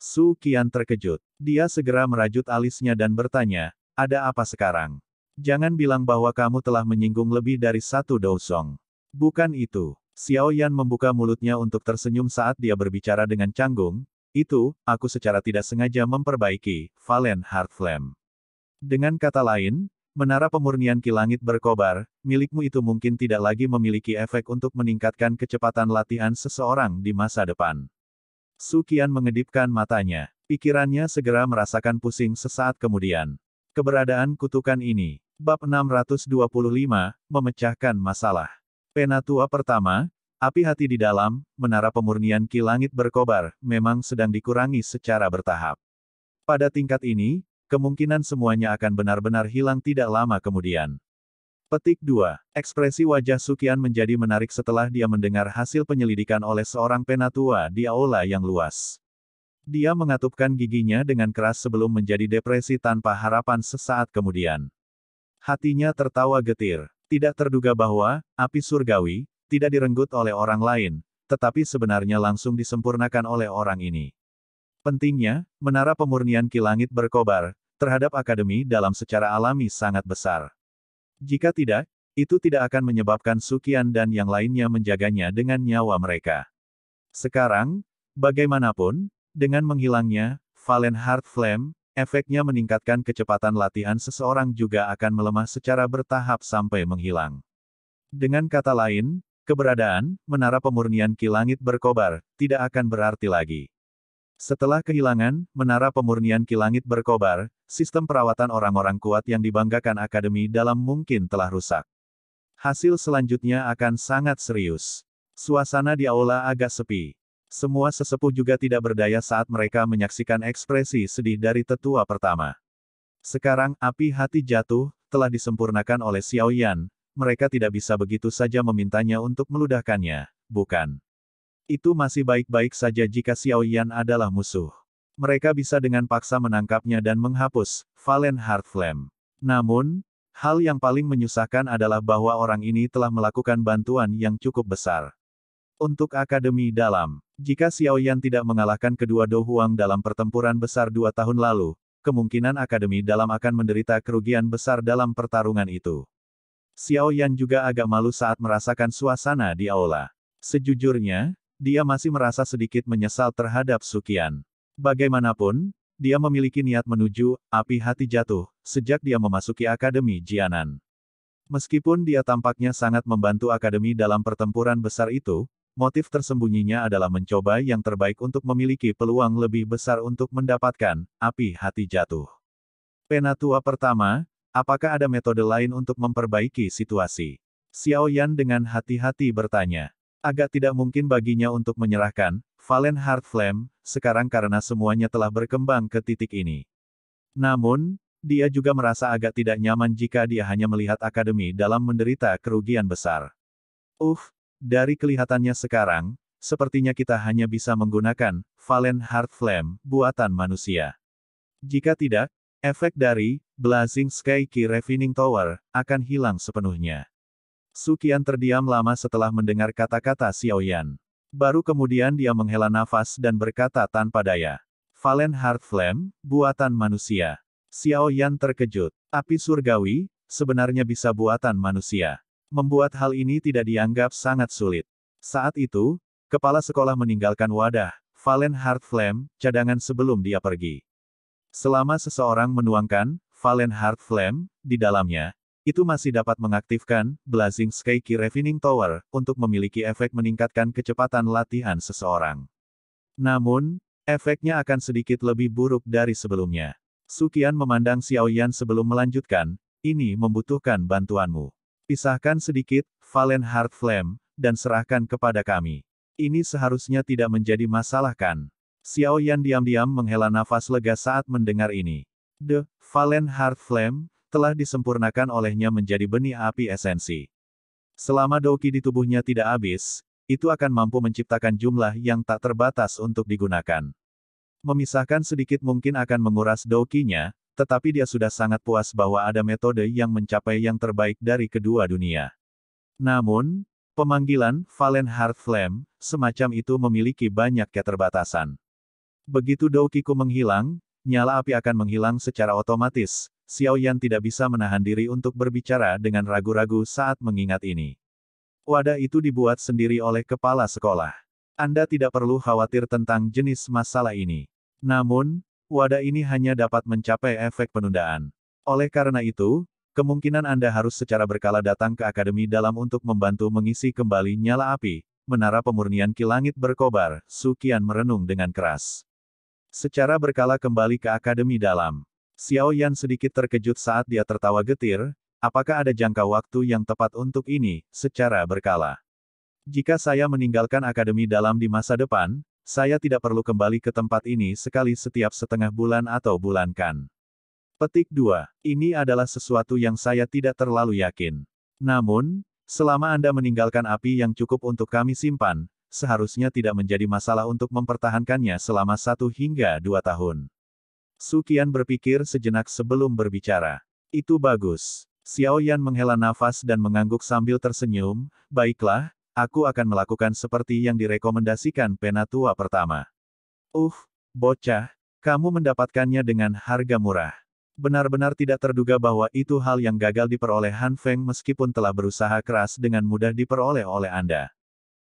Su Qian terkejut. Dia segera merajut alisnya dan bertanya, "Ada apa sekarang? Jangan bilang bahwa kamu telah menyinggung lebih dari satu Dou Zong." Bukan itu. Xiao Yan membuka mulutnya untuk tersenyum saat dia berbicara dengan canggung. Itu, aku secara tidak sengaja memperbaiki, Fallen Heart Flame. Dengan kata lain, Menara Pemurnian Kilangit Berkobar, milikmu itu mungkin tidak lagi memiliki efek untuk meningkatkan kecepatan latihan seseorang di masa depan. Su Qian mengedipkan matanya. Pikirannya segera merasakan pusing sesaat kemudian. Keberadaan kutukan ini. Bab enam ratus dua puluh lima, memecahkan masalah. Penatua pertama, api hati di dalam, Menara Pemurnian Kilangit Berkobar, memang sedang dikurangi secara bertahap. Pada tingkat ini, kemungkinan semuanya akan benar-benar hilang tidak lama kemudian. Petik dua. Ekspresi wajah Su Qian menjadi menarik setelah dia mendengar hasil penyelidikan oleh seorang penatua di aula yang luas. Dia mengatupkan giginya dengan keras sebelum menjadi depresi tanpa harapan sesaat kemudian. Hatinya tertawa getir. Tidak terduga bahwa api surgawi tidak direnggut oleh orang lain, tetapi sebenarnya langsung disempurnakan oleh orang ini. Pentingnya, Menara Pemurnian Kilangit Berkobar terhadap Akademi Dalam secara alami sangat besar. Jika tidak, itu tidak akan menyebabkan Su Qian dan yang lainnya menjaganya dengan nyawa mereka. Sekarang, bagaimanapun, dengan menghilangnya Fallen Heart Flame, efeknya meningkatkan kecepatan latihan seseorang juga akan melemah secara bertahap sampai menghilang. Dengan kata lain, keberadaan Menara Pemurnian Kilangit Berkobar tidak akan berarti lagi. Setelah kehilangan Menara Pemurnian Kilangit Berkobar, sistem perawatan orang-orang kuat yang dibanggakan Akademi Dalam mungkin telah rusak. Hasil selanjutnya akan sangat serius. Suasana di aula agak sepi. Semua sesepuh juga tidak berdaya saat mereka menyaksikan ekspresi sedih dari tetua pertama. Sekarang, api hati jatuh, telah disempurnakan oleh Xiao Yan. Mereka tidak bisa begitu saja memintanya untuk meludahkannya, bukan? Itu masih baik-baik saja jika Xiao Yan adalah musuh. Mereka bisa dengan paksa menangkapnya dan menghapus Fallen Heart Flame. Namun, hal yang paling menyusahkan adalah bahwa orang ini telah melakukan bantuan yang cukup besar untuk Akademi Dalam. Jika Xiao Yan tidak mengalahkan kedua Dou Huang dalam pertempuran besar dua tahun lalu, kemungkinan Akademi Dalam akan menderita kerugian besar dalam pertarungan itu. Xiao Yan juga agak malu saat merasakan suasana di aula. Sejujurnya, dia masih merasa sedikit menyesal terhadap Su Qian. Bagaimanapun, dia memiliki niat menuju api hati jatuh sejak dia memasuki Akademi Jianan. Meskipun dia tampaknya sangat membantu Akademi Dalam pertempuran besar itu, motif tersembunyinya adalah mencoba yang terbaik untuk memiliki peluang lebih besar untuk mendapatkan api hati jatuh. Penatua pertama, apakah ada metode lain untuk memperbaiki situasi? Xiao Yan dengan hati-hati bertanya. Agak tidak mungkin baginya untuk menyerahkan Fallen Heart Flame sekarang karena semuanya telah berkembang ke titik ini. Namun, Dia juga merasa agak tidak nyaman jika dia hanya melihat Akademi Dalam menderita kerugian besar. Uff, dari kelihatannya sekarang, sepertinya kita hanya bisa menggunakan Fallen Heart Flame buatan manusia. Jika tidak, efek dari Blazing Sky Key Refining Tower akan hilang sepenuhnya. Su Qian terdiam lama setelah mendengar kata-kata Xiao Yan. Baru kemudian dia menghela nafas dan berkata tanpa daya. Fallen Heart Flame, buatan manusia. Xiao Yan terkejut. Api surgawi, sebenarnya bisa buatan manusia. Membuat hal ini tidak dianggap sangat sulit. Saat itu, kepala sekolah meninggalkan wadah, Fallen Heart Flame, cadangan sebelum dia pergi. Selama seseorang menuangkan Fallen Heart Flame di dalamnya, itu masih dapat mengaktifkan Blazing Sky Key Refining Tower untuk memiliki efek meningkatkan kecepatan latihan seseorang. Namun, efeknya akan sedikit lebih buruk dari sebelumnya. Su Qian memandang Xiao Yan sebelum melanjutkan, ini membutuhkan bantuanmu. Pisahkan sedikit Fallen Heart Flame dan serahkan kepada kami. Ini seharusnya tidak menjadi masalah kan? Xiao Yan diam-diam menghela nafas lega saat mendengar ini. The Fallen Heart Flame telah disempurnakan olehnya menjadi benih api esensi. Selama Dou Qi di tubuhnya tidak habis, itu akan mampu menciptakan jumlah yang tak terbatas untuk digunakan. Memisahkan sedikit mungkin akan menguras Dou Qi-nya, tetapi dia sudah sangat puas bahwa ada metode yang mencapai yang terbaik dari kedua dunia. Namun, pemanggilan Fallen Heart Flame semacam itu memiliki banyak keterbatasan. Begitu Dou Qi-ku menghilang, nyala api akan menghilang secara otomatis. Xiao Yan tidak bisa menahan diri untuk berbicara dengan ragu-ragu saat mengingat ini. Wadah itu dibuat sendiri oleh kepala sekolah. Anda tidak perlu khawatir tentang jenis masalah ini. Namun, wadah ini hanya dapat mencapai efek penundaan. Oleh karena itu, kemungkinan Anda harus secara berkala datang ke Akademi Dalam untuk membantu mengisi kembali nyala api, Menara Pemurnian Kilangit Berkobar. Su Qian merenung dengan keras. Secara berkala kembali ke Akademi Dalam. Xiao Yan sedikit terkejut saat dia tertawa getir, apakah ada jangka waktu yang tepat untuk ini, secara berkala. Jika saya meninggalkan Akademi Dalam di masa depan, saya tidak perlu kembali ke tempat ini sekali setiap setengah bulan atau bulan kan. Petik dua. Ini adalah sesuatu yang saya tidak terlalu yakin. Namun, selama Anda meninggalkan api yang cukup untuk kami simpan, seharusnya tidak menjadi masalah untuk mempertahankannya selama satu hingga dua tahun. Su Qian berpikir sejenak sebelum berbicara. Itu bagus. Xiao Yan menghela nafas dan mengangguk sambil tersenyum, baiklah, aku akan melakukan seperti yang direkomendasikan penatua pertama. Uff, bocah, kamu mendapatkannya dengan harga murah. Benar-benar tidak terduga bahwa itu hal yang gagal diperoleh Han Feng meskipun telah berusaha keras dengan mudah diperoleh oleh Anda.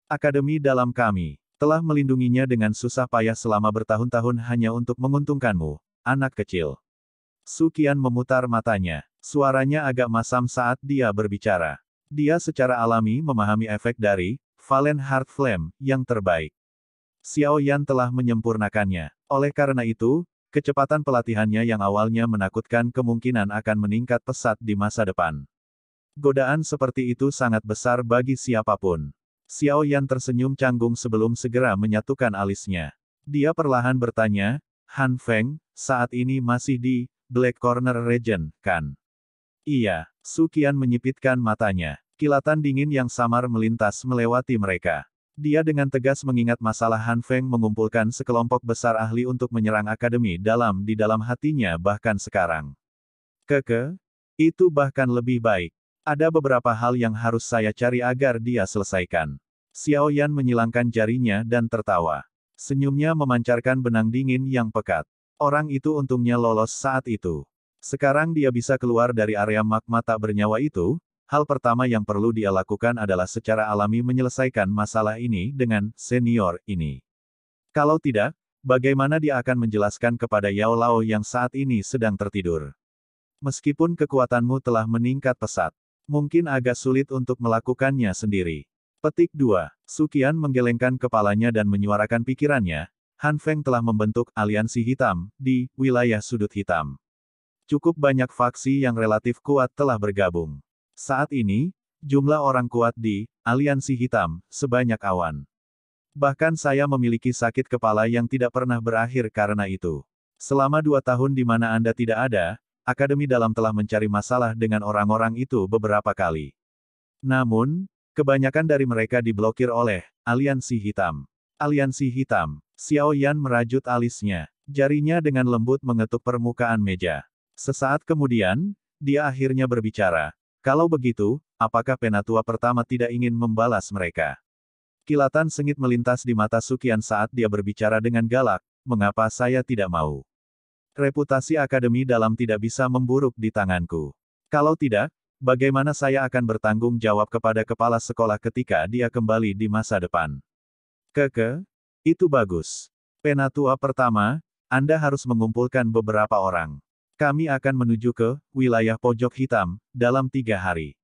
Akademi Dalam kami telah melindunginya dengan susah payah selama bertahun-tahun hanya untuk menguntungkanmu. Anak kecil. Su Qian memutar matanya. Suaranya agak masam saat dia berbicara. Dia secara alami memahami efek dari Fallen Heart Flame yang terbaik. Xiao Yan telah menyempurnakannya. Oleh karena itu, kecepatan pelatihannya yang awalnya menakutkan kemungkinan akan meningkat pesat di masa depan. Godaan seperti itu sangat besar bagi siapapun. Xiao Yan tersenyum canggung sebelum segera menyatukan alisnya. Dia perlahan bertanya, Han Feng, saat ini masih di Black Corner Region, kan? Iya, Su Qian menyipitkan matanya. Kilatan dingin yang samar melintas melewati mereka. Dia dengan tegas mengingat masalah Han Feng mengumpulkan sekelompok besar ahli untuk menyerang Akademi Dalam di dalam hatinya bahkan sekarang. Keke, itu bahkan lebih baik. Ada beberapa hal yang harus saya cari agar dia selesaikan. Xiao Yan menyilangkan jarinya dan tertawa. Senyumnya memancarkan benang dingin yang pekat. Orang itu untungnya lolos saat itu. Sekarang dia bisa keluar dari area magma tak bernyawa itu. Hal pertama yang perlu dia lakukan adalah secara alami menyelesaikan masalah ini dengan senior ini. Kalau tidak, bagaimana dia akan menjelaskan kepada Yao Lao yang saat ini sedang tertidur? Meskipun kekuatanmu telah meningkat pesat, mungkin agak sulit untuk melakukannya sendiri. Petik dua. Su Qian menggelengkan kepalanya dan menyuarakan pikirannya, Han Feng telah membentuk Aliansi Hitam di wilayah sudut hitam. Cukup banyak faksi yang relatif kuat telah bergabung. Saat ini, jumlah orang kuat di Aliansi Hitam sebanyak awan. Bahkan saya memiliki sakit kepala yang tidak pernah berakhir karena itu. Selama dua tahun di mana Anda tidak ada, Akademi Dalam telah mencari masalah dengan orang-orang itu beberapa kali. Namun, kebanyakan dari mereka diblokir oleh Aliansi Hitam. Aliansi Hitam, Xiao Yan merajut alisnya. Jarinya dengan lembut mengetuk permukaan meja. Sesaat kemudian, dia akhirnya berbicara. Kalau begitu, apakah penatua pertama tidak ingin membalas mereka? Kilatan sengit melintas di mata Su Qian saat dia berbicara dengan galak. Mengapa saya tidak mau? Reputasi Akademi Dalam tidak bisa memburuk di tanganku. Kalau tidak, bagaimana saya akan bertanggung jawab kepada kepala sekolah ketika dia kembali di masa depan? Keke, itu bagus. Penatua pertama, Anda harus mengumpulkan beberapa orang. Kami akan menuju ke wilayah pojok hitam dalam tiga hari.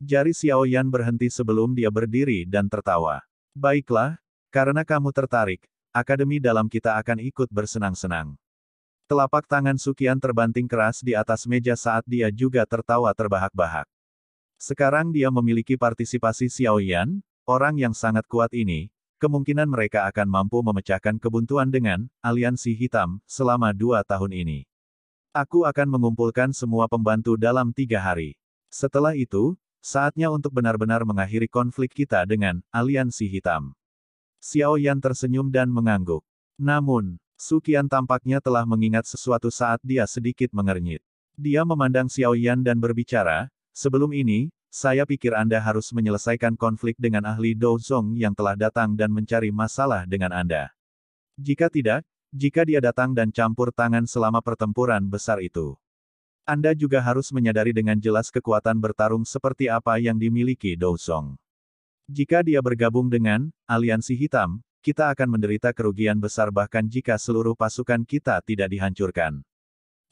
Jari Xiao Yan berhenti sebelum dia berdiri dan tertawa. Baiklah, karena kamu tertarik, Akademi Dalam kita akan ikut bersenang-senang. Telapak tangan Su Qian terbanting keras di atas meja saat dia juga tertawa terbahak-bahak. Sekarang dia memiliki partisipasi Xiao Yan, orang yang sangat kuat ini, kemungkinan mereka akan mampu memecahkan kebuntuan dengan Aliansi Hitam selama dua tahun ini. Aku akan mengumpulkan semua pembantu dalam tiga hari. Setelah itu, saatnya untuk benar-benar mengakhiri konflik kita dengan Aliansi Hitam. Xiao Yan tersenyum dan mengangguk. Namun, Su Qian tampaknya telah mengingat sesuatu saat dia sedikit mengernyit. Dia memandang Xiao Yan dan berbicara, sebelum ini, saya pikir Anda harus menyelesaikan konflik dengan ahli Dou Zong yang telah datang dan mencari masalah dengan Anda. Jika tidak, jika dia datang dan campur tangan selama pertempuran besar itu, Anda juga harus menyadari dengan jelas kekuatan bertarung seperti apa yang dimiliki Dou Zong. Jika dia bergabung dengan Aliansi Hitam, kita akan menderita kerugian besar bahkan jika seluruh pasukan kita tidak dihancurkan.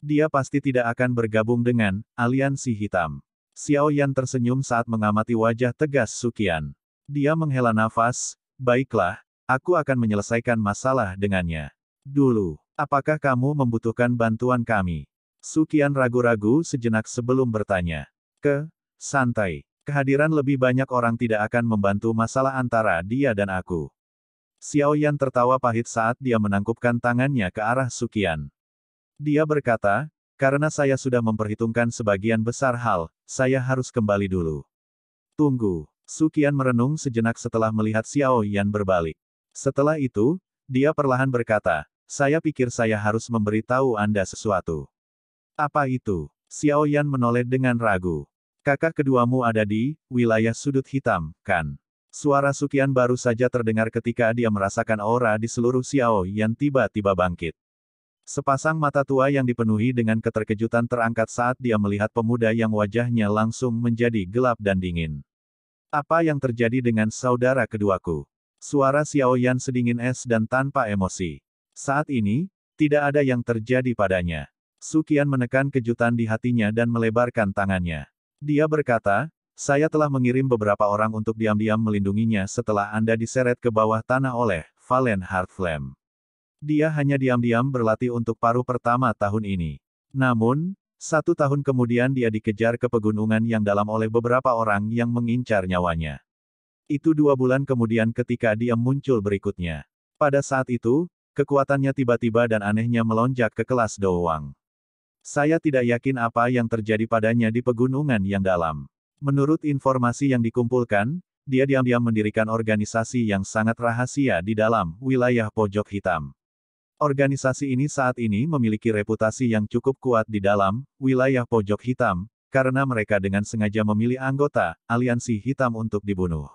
Dia pasti tidak akan bergabung dengan Aliansi Hitam. Xiao Yan tersenyum saat mengamati wajah tegas Su Qian. Dia menghela nafas, baiklah, aku akan menyelesaikan masalah dengannya. Dulu, apakah kamu membutuhkan bantuan kami? Su Qian ragu-ragu sejenak sebelum bertanya. Ke, santai, kehadiran lebih banyak orang tidak akan membantu masalah antara dia dan aku. Xiao Yan tertawa pahit saat dia menangkupkan tangannya ke arah Su Qian. Dia berkata, karena saya sudah memperhitungkan sebagian besar hal, saya harus kembali dulu. Tunggu, Su Qian merenung sejenak setelah melihat Xiao Yan berbalik. Setelah itu, dia perlahan berkata, saya pikir saya harus memberitahu Anda sesuatu. Apa itu? Xiao Yan menoleh dengan ragu. Kakak keduamu ada di wilayah sudut hitam, kan? Suara Su Qian baru saja terdengar ketika dia merasakan aura di seluruh Xiao Yan tiba-tiba bangkit. Sepasang mata tua yang dipenuhi dengan keterkejutan terangkat saat dia melihat pemuda yang wajahnya langsung menjadi gelap dan dingin. Apa yang terjadi dengan saudara keduaku? Suara Xiao Yan sedingin es dan tanpa emosi. Saat ini, tidak ada yang terjadi padanya. Su Qian menekan kejutan di hatinya dan melebarkan tangannya. Dia berkata, saya telah mengirim beberapa orang untuk diam-diam melindunginya setelah Anda diseret ke bawah tanah oleh Fallen Heart Flame. Dia hanya diam-diam berlatih untuk paruh pertama tahun ini. Namun, satu tahun kemudian dia dikejar ke pegunungan yang dalam oleh beberapa orang yang mengincar nyawanya. Itu dua bulan kemudian ketika dia muncul berikutnya. Pada saat itu, kekuatannya tiba-tiba dan anehnya melonjak ke kelas Dou Wang. Saya tidak yakin apa yang terjadi padanya di pegunungan yang dalam. Menurut informasi yang dikumpulkan, dia diam-diam mendirikan organisasi yang sangat rahasia di dalam wilayah pojok hitam. Organisasi ini saat ini memiliki reputasi yang cukup kuat di dalam wilayah pojok hitam, karena mereka dengan sengaja memilih anggota Aliansi Hitam untuk dibunuh.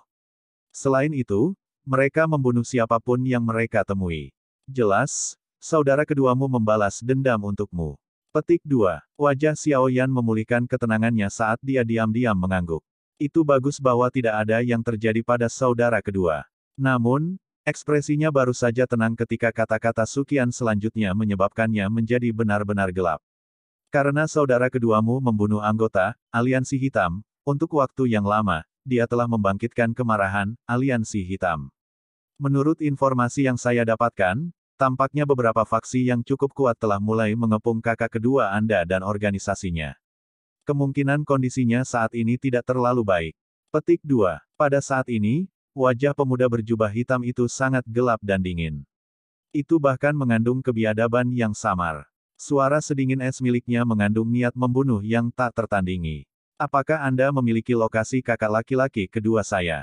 Selain itu, mereka membunuh siapapun yang mereka temui. Jelas, saudara keduamu membalas dendam untukmu. Petik dua. Wajah Xiao Yan memulihkan ketenangannya saat dia diam-diam mengangguk. Itu bagus bahwa tidak ada yang terjadi pada saudara kedua. Namun, ekspresinya baru saja tenang ketika kata-kata Su Qian selanjutnya menyebabkannya menjadi benar-benar gelap. Karena saudara keduamu membunuh anggota Aliansi Hitam, untuk waktu yang lama, dia telah membangkitkan kemarahan Aliansi Hitam. Menurut informasi yang saya dapatkan, tampaknya beberapa faksi yang cukup kuat telah mulai mengepung kakak kedua Anda dan organisasinya. Kemungkinan kondisinya saat ini tidak terlalu baik. Petik dua. Pada saat ini, wajah pemuda berjubah hitam itu sangat gelap dan dingin. Itu bahkan mengandung kebiadaban yang samar. Suara sedingin es miliknya mengandung niat membunuh yang tak tertandingi. Apakah Anda memiliki lokasi kakak laki-laki kedua saya?